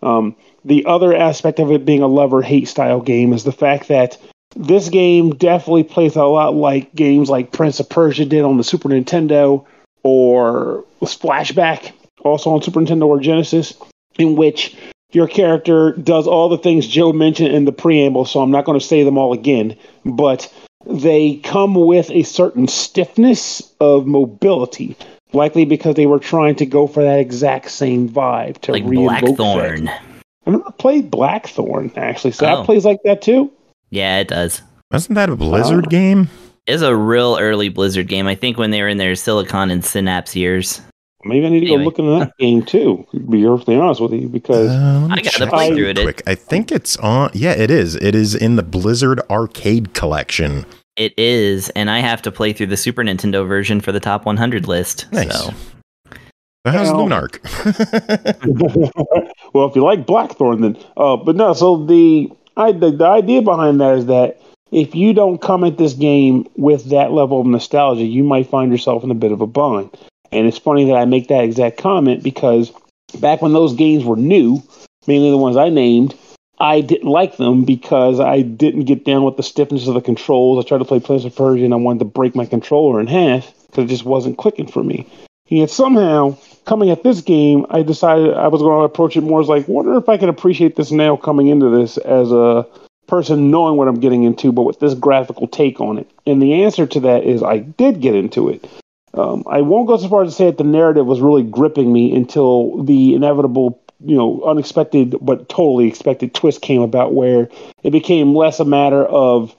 The other aspect of it being a love-or-hate style game is the fact that this game definitely plays a lot like games like Prince of Persia did on the Super Nintendo, or Splashback, also on Super Nintendo or Genesis, in which your character does all the things Joe mentioned in the preamble, so I'm not going to say them all again, but they come with a certain stiffness of mobility, likely because they were trying to go for that exact same vibe. To like Blackthorn. I've never played Blackthorn, actually, so that plays like that too? Yeah, it does. Wasn't that a Blizzard game? It's a real early Blizzard game, I think when they were in their Silicon and Synapse years. Maybe I need to go look into that game too, to be perfectly honest with you, because I got to play through it. I think it's on. Yeah, it is. It is in the Blizzard Arcade Collection. It is, and I have to play through the Super Nintendo version for the top 100 list. Nice. So. How's Lunark? Well, if you like Blackthorn, then but no. So the idea behind that is that if you don't come at this game with that level of nostalgia, you might find yourself in a bit of a bind. And it's funny that I make that exact comment because back when those games were new, mainly the ones I named, I didn't like them because I didn't get down with the stiffness of the controls. I tried to play Prince of Persia and I wanted to break my controller in half because it just wasn't clicking for me. And yet somehow, coming at this game, I decided I was going to approach it more as like, wonder if I can appreciate this now coming into this as a person knowing what I'm getting into, but with this graphical take on it. And the answer to that is I did get into it. I won't go so far as to say that the narrative was really gripping me until the inevitable, unexpected but totally expected twist came about, where it became less a matter of,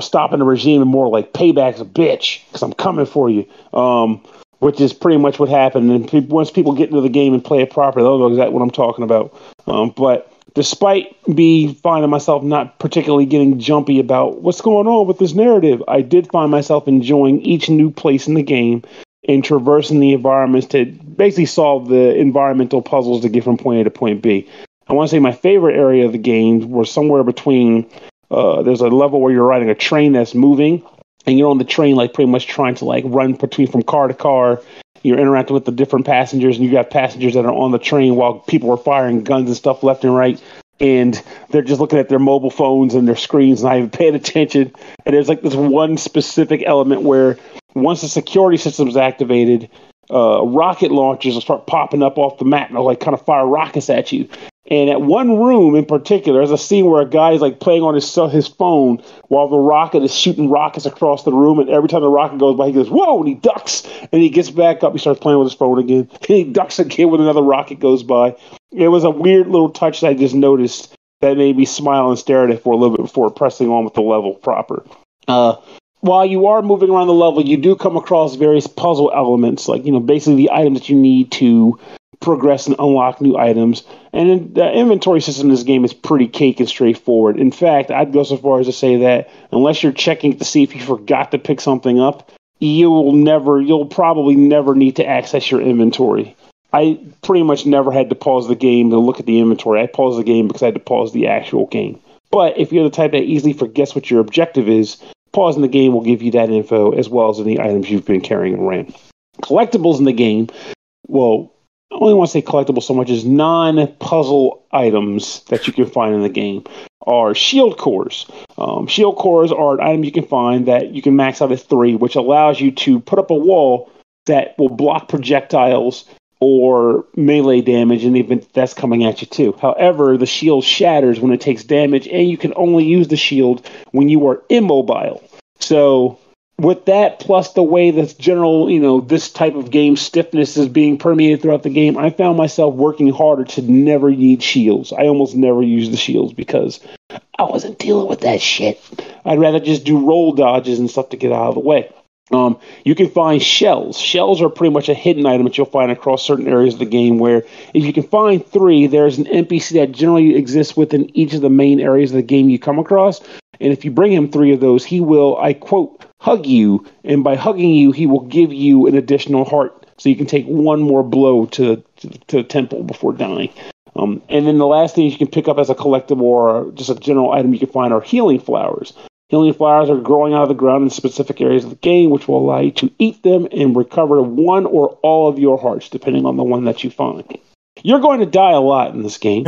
stopping the regime and more like payback's a bitch because I'm coming for you, which is pretty much what happened. And once people get into the game and play it properly, they'll know exactly what I'm talking about. But despite me finding myself not particularly getting jumpy about what's going on with this narrative, I did find myself enjoying each new place in the game and traversing the environments to basically solve the environmental puzzles to get from point A to point B. I want to say my favorite area of the game was somewhere between, there's a level where you're riding a train that's moving, and you're on the train like pretty much trying to like run between from car to car. You're interacting with the different passengers, and you got passengers that are on the train while people are firing guns and stuff left and right, and they're just looking at their mobile phones and their screens, not even paying attention. And there's like this one specific element where once the security system is activated, rocket launchers will start popping up off the map, and they'll like kind of fire rockets at you. And at one room in particular, there's a scene where a guy is like playing on his phone while the rocket is shooting rockets across the room. And every time the rocket goes by, he goes, whoa, and he ducks. And he gets back up. He starts playing with his phone again. And he ducks again when another rocket goes by. It was a weird little touch that I just noticed that made me smile and stare at it for a little bit before pressing on with the level proper. While you are moving around the level, you do come across various puzzle elements, like, basically the items that you need to progress and unlock new items. And the inventory system in this game is pretty cake and straightforward. In fact, I'd go so far as to say that unless you're checking to see if you forgot to pick something up, you'll probably never need to access your inventory. I pretty much never had to pause the game to look at the inventory. I paused the game because I had to pause the actual game. But if you're the type that easily forgets what your objective is, pausing the game will give you that info as well as any items you've been carrying around. Collectibles in the game, well, I only want to say collectible so much as non-puzzle items that you can find in the game are shield cores. Shield cores are an item you can find that you can max out at 3, which allows you to put up a wall that will block projectiles or melee damage in the event that's coming at you too. However, the shield shatters when it takes damage, and you can only use the shield when you are immobile. So with that, plus the way this general, this type of game stiffness is being permeated throughout the game, I found myself working harder to never need shields. I almost never used the shields because I wasn't dealing with that shit. I'd rather just do roll dodges and stuff to get out of the way. You can find shells. Shells are pretty much a hidden item that you'll find across certain areas of the game where if you can find 3, there's an NPC that generally exists within each of the main areas of the game you come across. And if you bring him 3 of those, he will, I quote, hug you, and by hugging you, he will give you an additional heart so you can take one more blow to the temple before dying. And then the last thing you can pick up as a collectible or just a general item you can find are healing flowers. Healing flowers are growing out of the ground in specific areas of the game, which will allow you to eat them and recover one or all of your hearts, depending on the one that you find. You're going to die a lot in this game.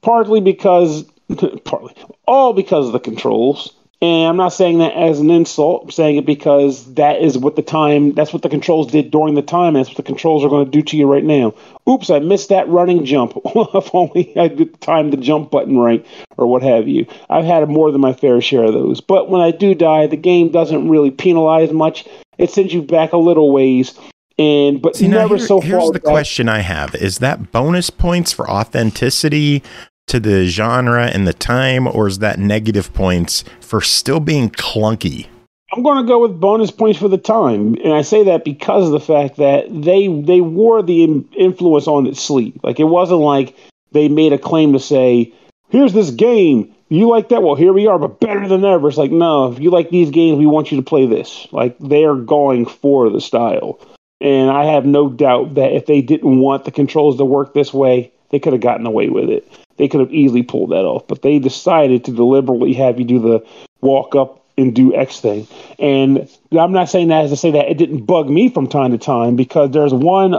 Partly because of the controls. And I'm not saying that as an insult. I'm saying it because that's what the controls did during the time. That's what the controls are going to do to you right now. Oops, I missed that running jump. If only I did time the jump button right or what have you. I've had more than my fair share of those. But when I do die, the game doesn't really penalize much. It sends you back a little ways. Here's the question I have. Is that bonus points for authenticity to the genre and the time, or is that negative points for still being clunky? I'm going to go with bonus points for the time, and I say that because of the fact that they wore the influence on its sleeve. Like, it wasn't like they made a claim to say, here's this game, you like that? Well, here we are, but better than ever. It's like, no, if you like these games, we want you to play this. Like, they're going for the style. And I have no doubt that if they didn't want the controls to work this way, they could have gotten away with it. They could have easily pulled that off, but they decided to deliberately have you do the walk up and do X thing. And I'm not saying that as to say that it didn't bug me from time to time, because there's one,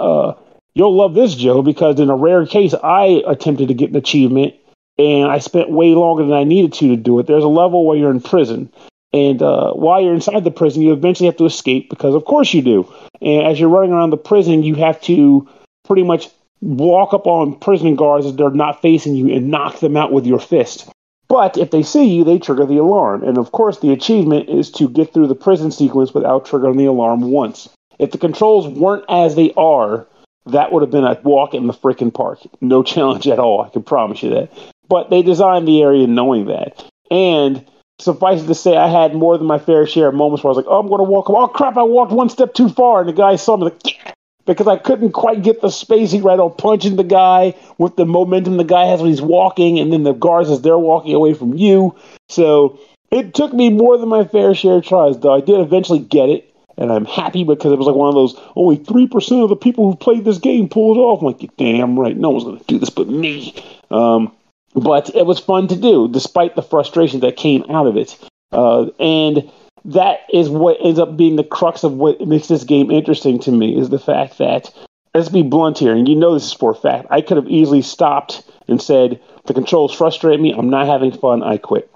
you'll love this, Joe, because in a rare case, I attempted to get an achievement and I spent way longer than I needed to do it. There's a level where you're in prison. And while you're inside the prison, you eventually have to escape, because of course you do. And as you're running around the prison, you have to pretty much walk up on prison guards as they're not facing you and knock them out with your fist. But if they see you, they trigger the alarm. And of course, the achievement is to get through the prison sequence without triggering the alarm once. If the controls weren't as they are, that would have been a walk in the frickin' park. No challenge at all, I can promise you that. But they designed the area knowing that. And suffice it to say, I had more than my fair share of moments where I was like, oh, I'm going to walk up. Oh, crap, I walked one step too far. And the guy saw me like, yeah! Because I couldn't quite get the spacing right on punching the guy with the momentum the guy has when he's walking, and then the guards as they're walking away from you. So it took me more than my fair share of tries, though I did eventually get it, and I'm happy because it was like one of those only 3% of the people who played this game pulled it off. I'm like, you're damn right, no one's going to do this but me. But it was fun to do, despite the frustration that came out of it. And that is what ends up being the crux of what makes this game interesting to me, is the fact that, let's be blunt here, and you know this is for a fact, I could have easily stopped and said, the controls frustrate me, I'm not having fun, I quit.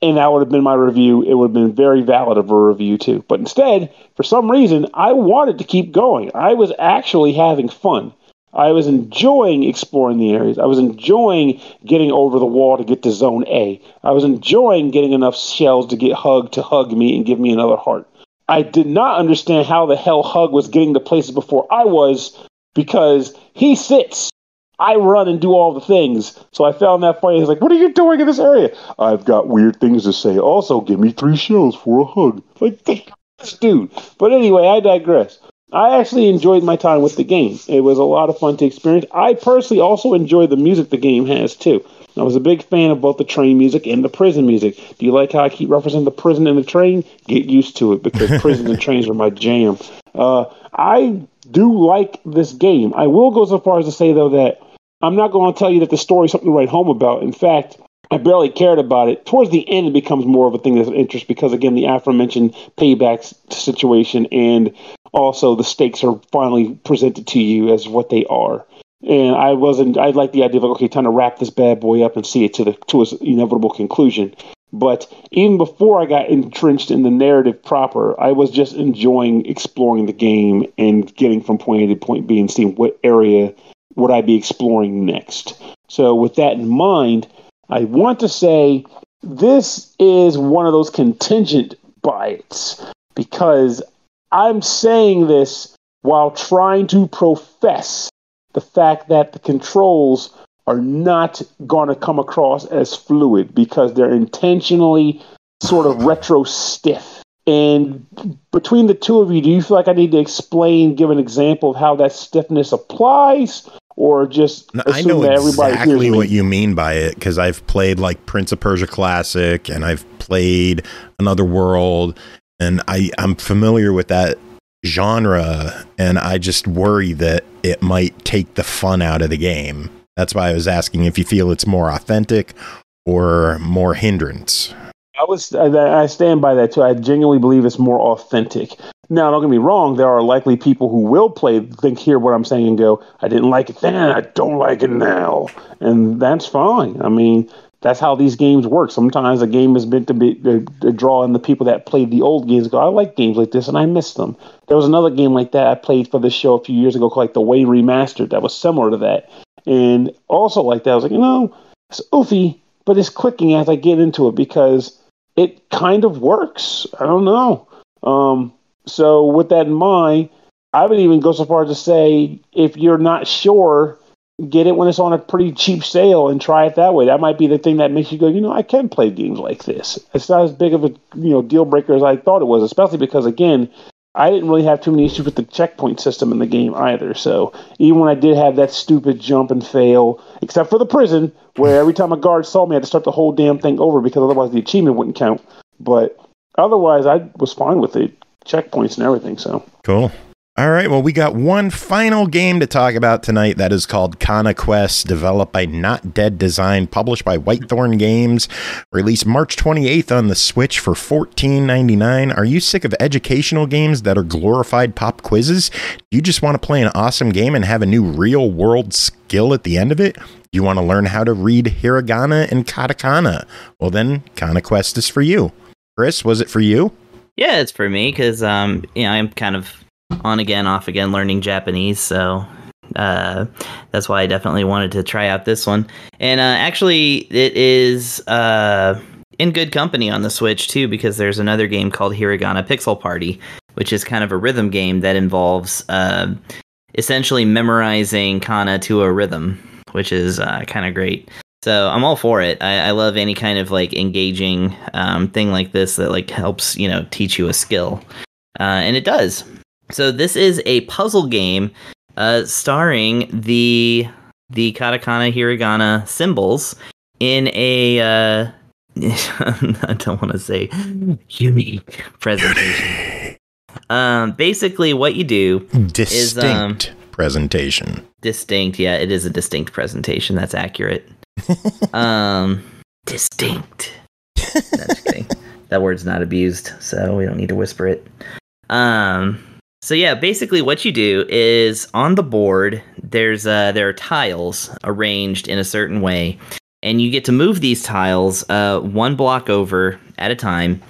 And that would have been my review. It would have been very valid of a review too. But instead, for some reason, I wanted to keep going. I was actually having fun. I was enjoying exploring the areas. I was enjoying getting over the wall to get to Zone A. I was enjoying getting enough shells to get Hug to hug me and give me another heart. I did not understand how the hell Hug was getting to places before I was, because he sits. I run and do all the things. So I found that funny. He's like, what are you doing in this area? I've got weird things to say. Also, give me 3 shells for a hug. Like, this dude. But anyway, I digress. I actually enjoyed my time with the game. It was a lot of fun to experience. I personally also enjoy the music the game has, too. I was a big fan of both the train music and the prison music. Do you like how I keep referencing the prison and the train? Get used to it, because prisons and trains are my jam. I do like this game. I will go so far as to say, though, that I'm not going to tell you that the story is something to write home about. In fact, I barely cared about it. Towards the end, it becomes more of a thing that's of interest because, again, the aforementioned payback situation and also the stakes are finally presented to you as what they are. And I like the idea of, like, okay, time to wrap this bad boy up and see it to its inevitable conclusion. But even before I got entrenched in the narrative proper, I was just enjoying exploring the game and getting from point A to point B and seeing what area would I be exploring next. So with that in mind, I want to say this is one of those contingent bites, because I'm saying this while trying to profess the fact that the controls are not going to come across as fluid, because they're intentionally sort of retro stiff. And between the two of you, do you feel like I need to give an example of how that stiffness applies? Or just I know that exactly what you mean by it, because I've played like Prince of Persia Classic and I've played Another World. And I'm familiar with that genre, and I just worry that it might take the fun out of the game. That's why I was asking if you feel it's more authentic or more hindrance. I stand by that too. I genuinely believe it's more authentic. Now, don't get me wrong, there are likely people who will hear what I'm saying and go, I didn't like it then, I don't like it now. And that's fine. I mean, that's how these games work. Sometimes a game is meant to be to draw in the people that played the old games and go, I like games like this and I miss them. There was another game like that I played for this show a few years ago called like The Way Remastered that was similar to that. And also like that, I was like, you know, it's oofy, but it's clicking as I get into it because it kind of works. I don't know. So with that in mind, I would even go so far as to say, if you're not sure, get it when it's on a pretty cheap sale and try it that way. That might be the thing that makes you go, you know, I can play games like this. It's not as big of a deal breaker as I thought it was, especially because, again, I didn't really have too many issues with the checkpoint system in the game either. So even when I did have that stupid jump and fail, except for the prison, where every time a guard saw me, I had to start the whole damn thing over because otherwise the achievement wouldn't count. But otherwise, I was fine with it. Checkpoints and everything. So cool. All right. Well, we got one final game to talk about tonight. That is called Conquest, developed by Not Dead Design, published by Whitethorn Games, released March 28th on the Switch for $14.99. Are you sick of educational games that are glorified pop quizzes? You just want to play an awesome game and have a new real world skill at the end of it? You want to learn how to read hiragana and katakana? Well, then Conquest is for you. Chris, was it for you? Yeah, it's for me because I'm kind of on again, off again learning Japanese, so that's why I definitely wanted to try out this one. And actually, it is in good company on the Switch too, because there's another game called Hiragana Pixel Party, which is kind of a rhythm game that involves essentially memorizing kana to a rhythm, which is kind of great. So I'm all for it. I love any kind of like engaging thing like this that like helps, teach you a skill. And it does. So this is a puzzle game starring the katakana hiragana symbols in a I don't want to say unique presentation. Basically what you do distinct is presentation. Distinct, yeah, it is a distinct presentation. That's accurate. Distinct. No, just kidding. That word's not abused, so we don't need to whisper it. So yeah, basically what you do is on the board, there are tiles arranged in a certain way, and you get to move these tiles one block over at a time.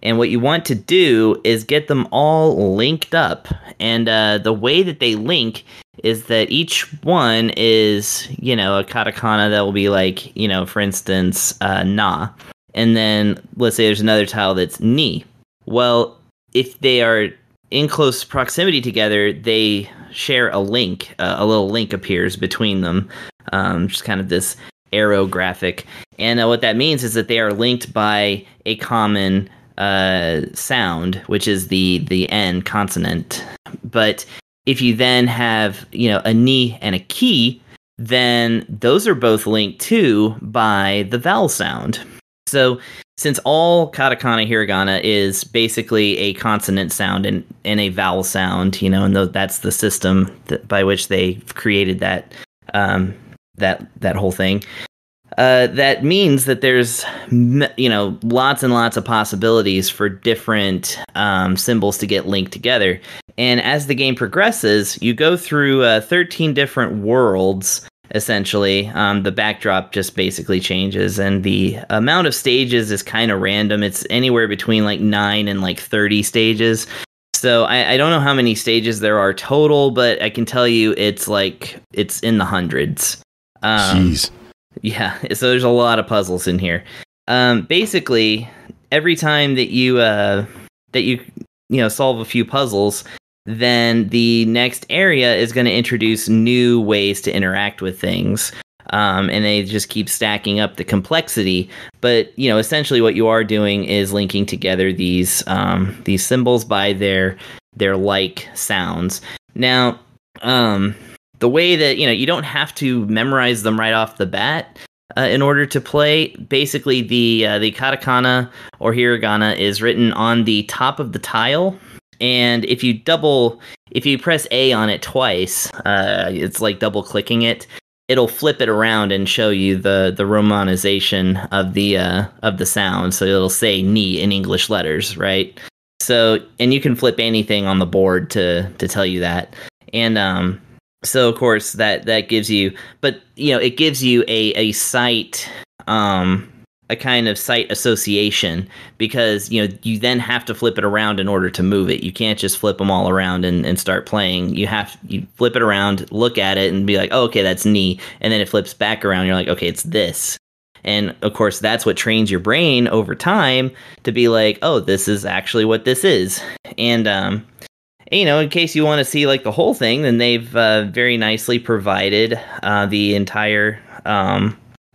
And what you want to do is get them all linked up. And the way that they link is that each one is, a katakana that will be like, for instance, na. And then let's say there's another tile that's ni. Well, if they are in close proximity together, they share a link. A little link appears between them, just kind of this arrow graphic. And what that means is that they are linked by a common sound, which is the N consonant. But if you then have, a ni and a ki, then those are both linked too by the vowel sound. So since all katakana hiragana is basically a consonant sound and a vowel sound, that's the system by which they created that that whole thing. That means that there's lots and lots of possibilities for different symbols to get linked together. And as the game progresses, you go through 13 different worlds. Essentially, the backdrop just basically changes, and the amount of stages is kind of random. It's anywhere between like 9 and like 30 stages. So I don't know how many stages there are total, but I can tell you it's in the hundreds. Jeez. Yeah. So there's a lot of puzzles in here. Basically, every time that you solve a few puzzles, then the next area is going to introduce new ways to interact with things. And they just keep stacking up the complexity. But, essentially what you are doing is linking together these symbols by their like sounds. Now, the way that, you don't have to memorize them right off the bat in order to play. Basically, the katakana or hiragana is written on the top of the tile. And if you press A on it twice, it's like double clicking it. It'll flip it around and show you the romanization of the sound. So it'll say knee in English letters, right? So, and you can flip anything on the board to tell you that. And so of course that gives you, but you know, it gives you a site, a kind of site association, because you know, you then have to flip it around in order to move it. You can't just flip them all around and start playing. You flip it around, look at it and be like, oh, okay, that's knee. And then it flips back around. You're like, okay, it's this. And of course, that's what trains your brain over time to be like, oh, this is actually what this is. And, you know, in case you want to see like the whole thing, then they've very nicely provided the entire,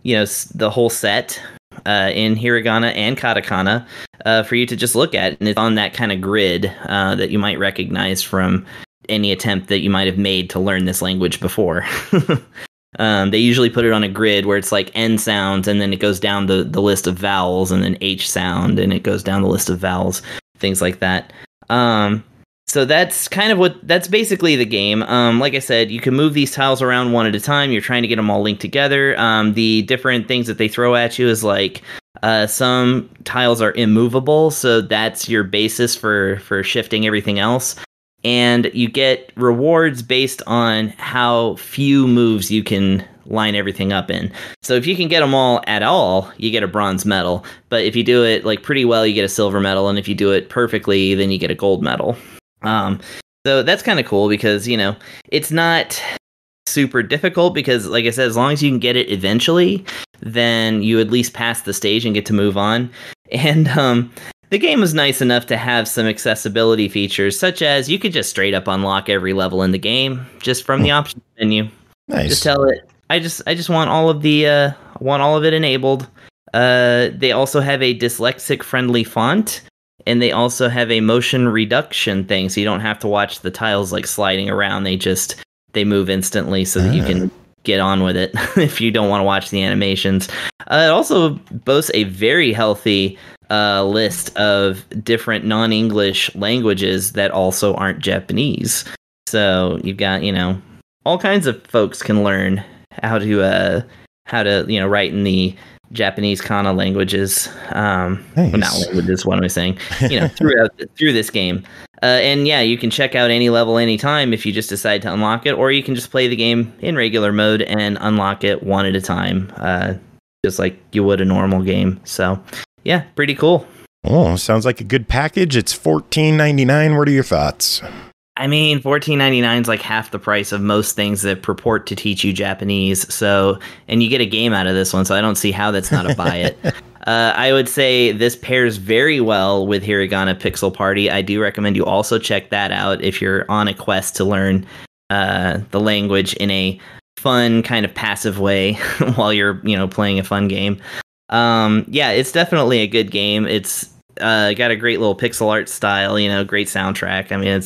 you know, the whole set in hiragana and katakana for you to just look at. And it's on that kind of grid that you might recognize from any attempt that you might have made to learn this language before. They usually put it on a grid where it's like N sounds, and then it goes down the list of vowels, and then H sound, and it goes down the list of vowels, things like that. So that's kind of that's basically the game. Like I said, you can move these tiles around one at a time. You're trying to get them all linked together. The different things that they throw at you is like some tiles are immovable, so that's your basis for shifting everything else. And you get rewards based on how few moves you can line everything up in. So if you can get them all at all, you get a bronze medal. But if you do it like pretty well, you get a silver medal. And if you do it perfectly, then you get a gold medal. So that's kind of cool because, you know, it's not super difficult because, like I said, as long as you can get it eventually, then you at least pass the stage and get to move on. And, the game was nice enough to have some accessibility features, such as you could just straight up unlock every level in the game just from the options menu. Nice. Just tell it, I just want all of the it enabled. They also have a dyslexic friendly font, and they also have a motion reduction thing, so you don't have to watch the tiles like sliding around. They move instantly, so that you can get on with it if you don't want to watch the animations. It also boasts a very healthy list of different non-English languages that also aren't Japanese. So you've got, you know, all kinds of folks can learn how to, you know, write in the Japanese kana languages. Nice. Well, not languages, what am I saying? You know, through this game. And yeah, you can check out any level anytime if you just decide to unlock it, or you can just play the game in regular mode and unlock it one at a time, just like you would a normal game. So yeah, pretty cool. Oh, sounds like a good package. It's $14.99. What are your thoughts? I mean, $14.99 is like half the price of most things that purport to teach you Japanese. So, and you get a game out of this one, so I don't see how that's not a buy it. I would say this pairs very well with Hiragana Pixel Party. I do recommend you also check that out if you're on a quest to learn the language in a fun kind of passive way while you're, you know, playing a fun game. Yeah, it's definitely a good game. It's got a great little pixel art style, you know, great soundtrack. I mean,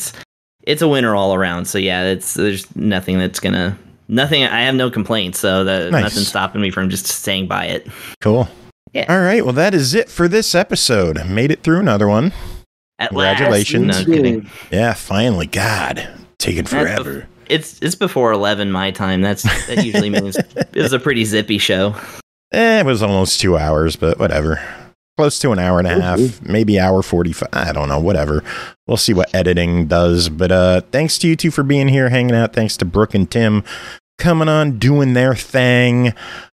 it's a winner all around. So yeah, there's nothing that's gonna nothing. I have no complaints, so nothing's stopping me from just staying by it. Cool. Yeah. All right. Well, that is it for this episode. Made it through another one. At congratulations. Last. No kidding. Yeah, finally. God, taking forever. It's before 11 my time. That usually means it was a pretty zippy show. It was almost 2 hours, but whatever. Close to an hour and a half, maybe hour 45. I don't know, whatever. We'll see what editing does. But thanks to you two for being here, hanging out. Thanks to Brooke and Tim coming on, doing their thing.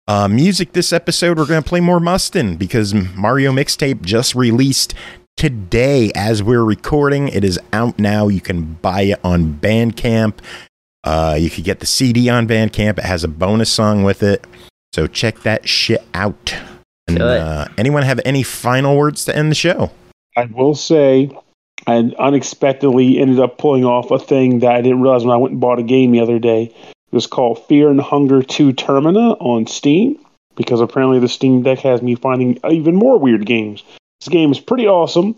Music this episode, we're going to play more Mustin because Mario Mixtape just released today as we're recording. It is out now. You can buy it on Bandcamp. You could get the CD on Bandcamp. It has a bonus song with it. So check that shit out. And anyone have any final words to end the show? I will say I unexpectedly ended up pulling off a thing that I didn't realize when I went and bought a game the other day. It was called Fear and Hunger 2 Termina on Steam, because apparently the Steam Deck has me finding even more weird games. This game is pretty awesome,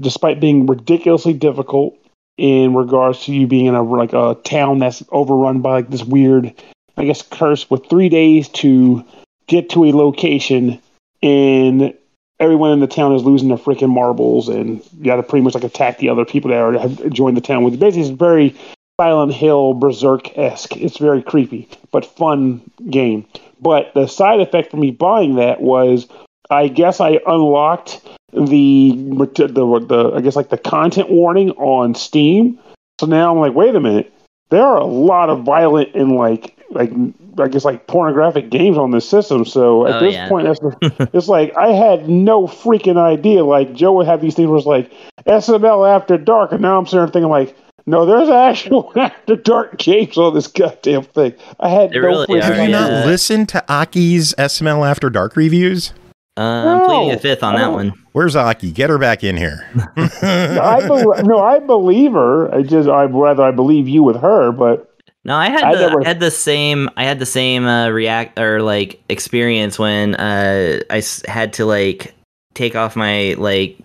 despite being ridiculously difficult in regards to you being in a town that's overrun by like this weird, I guess, curse with 3 days to get to a location in everyone in the town is losing their freaking marbles, and you got to pretty much like attack the other people that already have joined the town with. Basically, it's very Silent Hill, Berserk-esque. It's very creepy, but fun game. But the side effect for me buying that was, I guess I unlocked the I guess like the content warning on Steam. So now I'm like, wait a minute, there are a lot of violent and like pornographic games on this system. So at this point, it's like I had no freaking idea. Like Joe would have these things where it's like SML After Dark, and now I'm sitting there thinking like, no, there's actual After Dark games on this goddamn thing. I had Have you not listened to Aki's SML After Dark reviews? I'm pleading the fifth on that one. Where's Aki? Get her back in here. I believe her. I'd rather believe you with her, but no, I had the same react or like experience when I had to like take off my like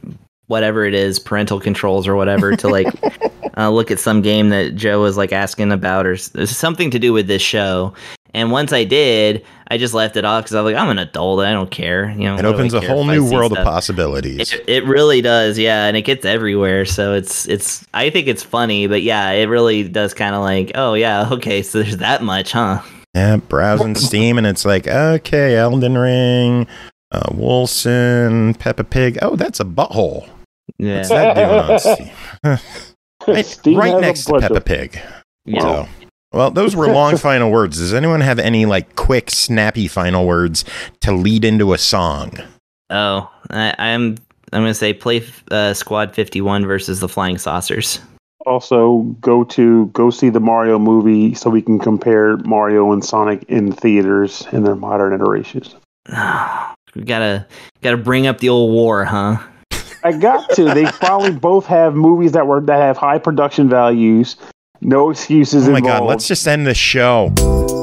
whatever it is parental controls or whatever to like look at some game that Joe was like asking about or something to do with this show. And once I did, I just left it off because I was like, I'm an adult. I don't care. You know, it opens a whole new world of possibilities. It really does. Yeah. And it gets everywhere. So it's I think it's funny. But yeah, it really does kind of like, oh, yeah. OK, so there's that much, huh? Yeah. Browsing Steam. And it's like, OK, Elden Ring, Wilson, Peppa Pig. Oh, that's a butthole. Yeah. What's that doing on Steam? Steam right next to Peppa Pig. Yeah. So. Well, those were long final words. Does anyone have any like quick, snappy final words to lead into a song? Oh, I'm going to say play Squad 51 versus the Flying Saucers. Also, go see the Mario movie so we can compare Mario and Sonic in theaters in their modern iterations. We gotta bring up the old war, huh? I got to. They probably both have movies that have high production values. No excuses involved. Oh my God, let's just end the show.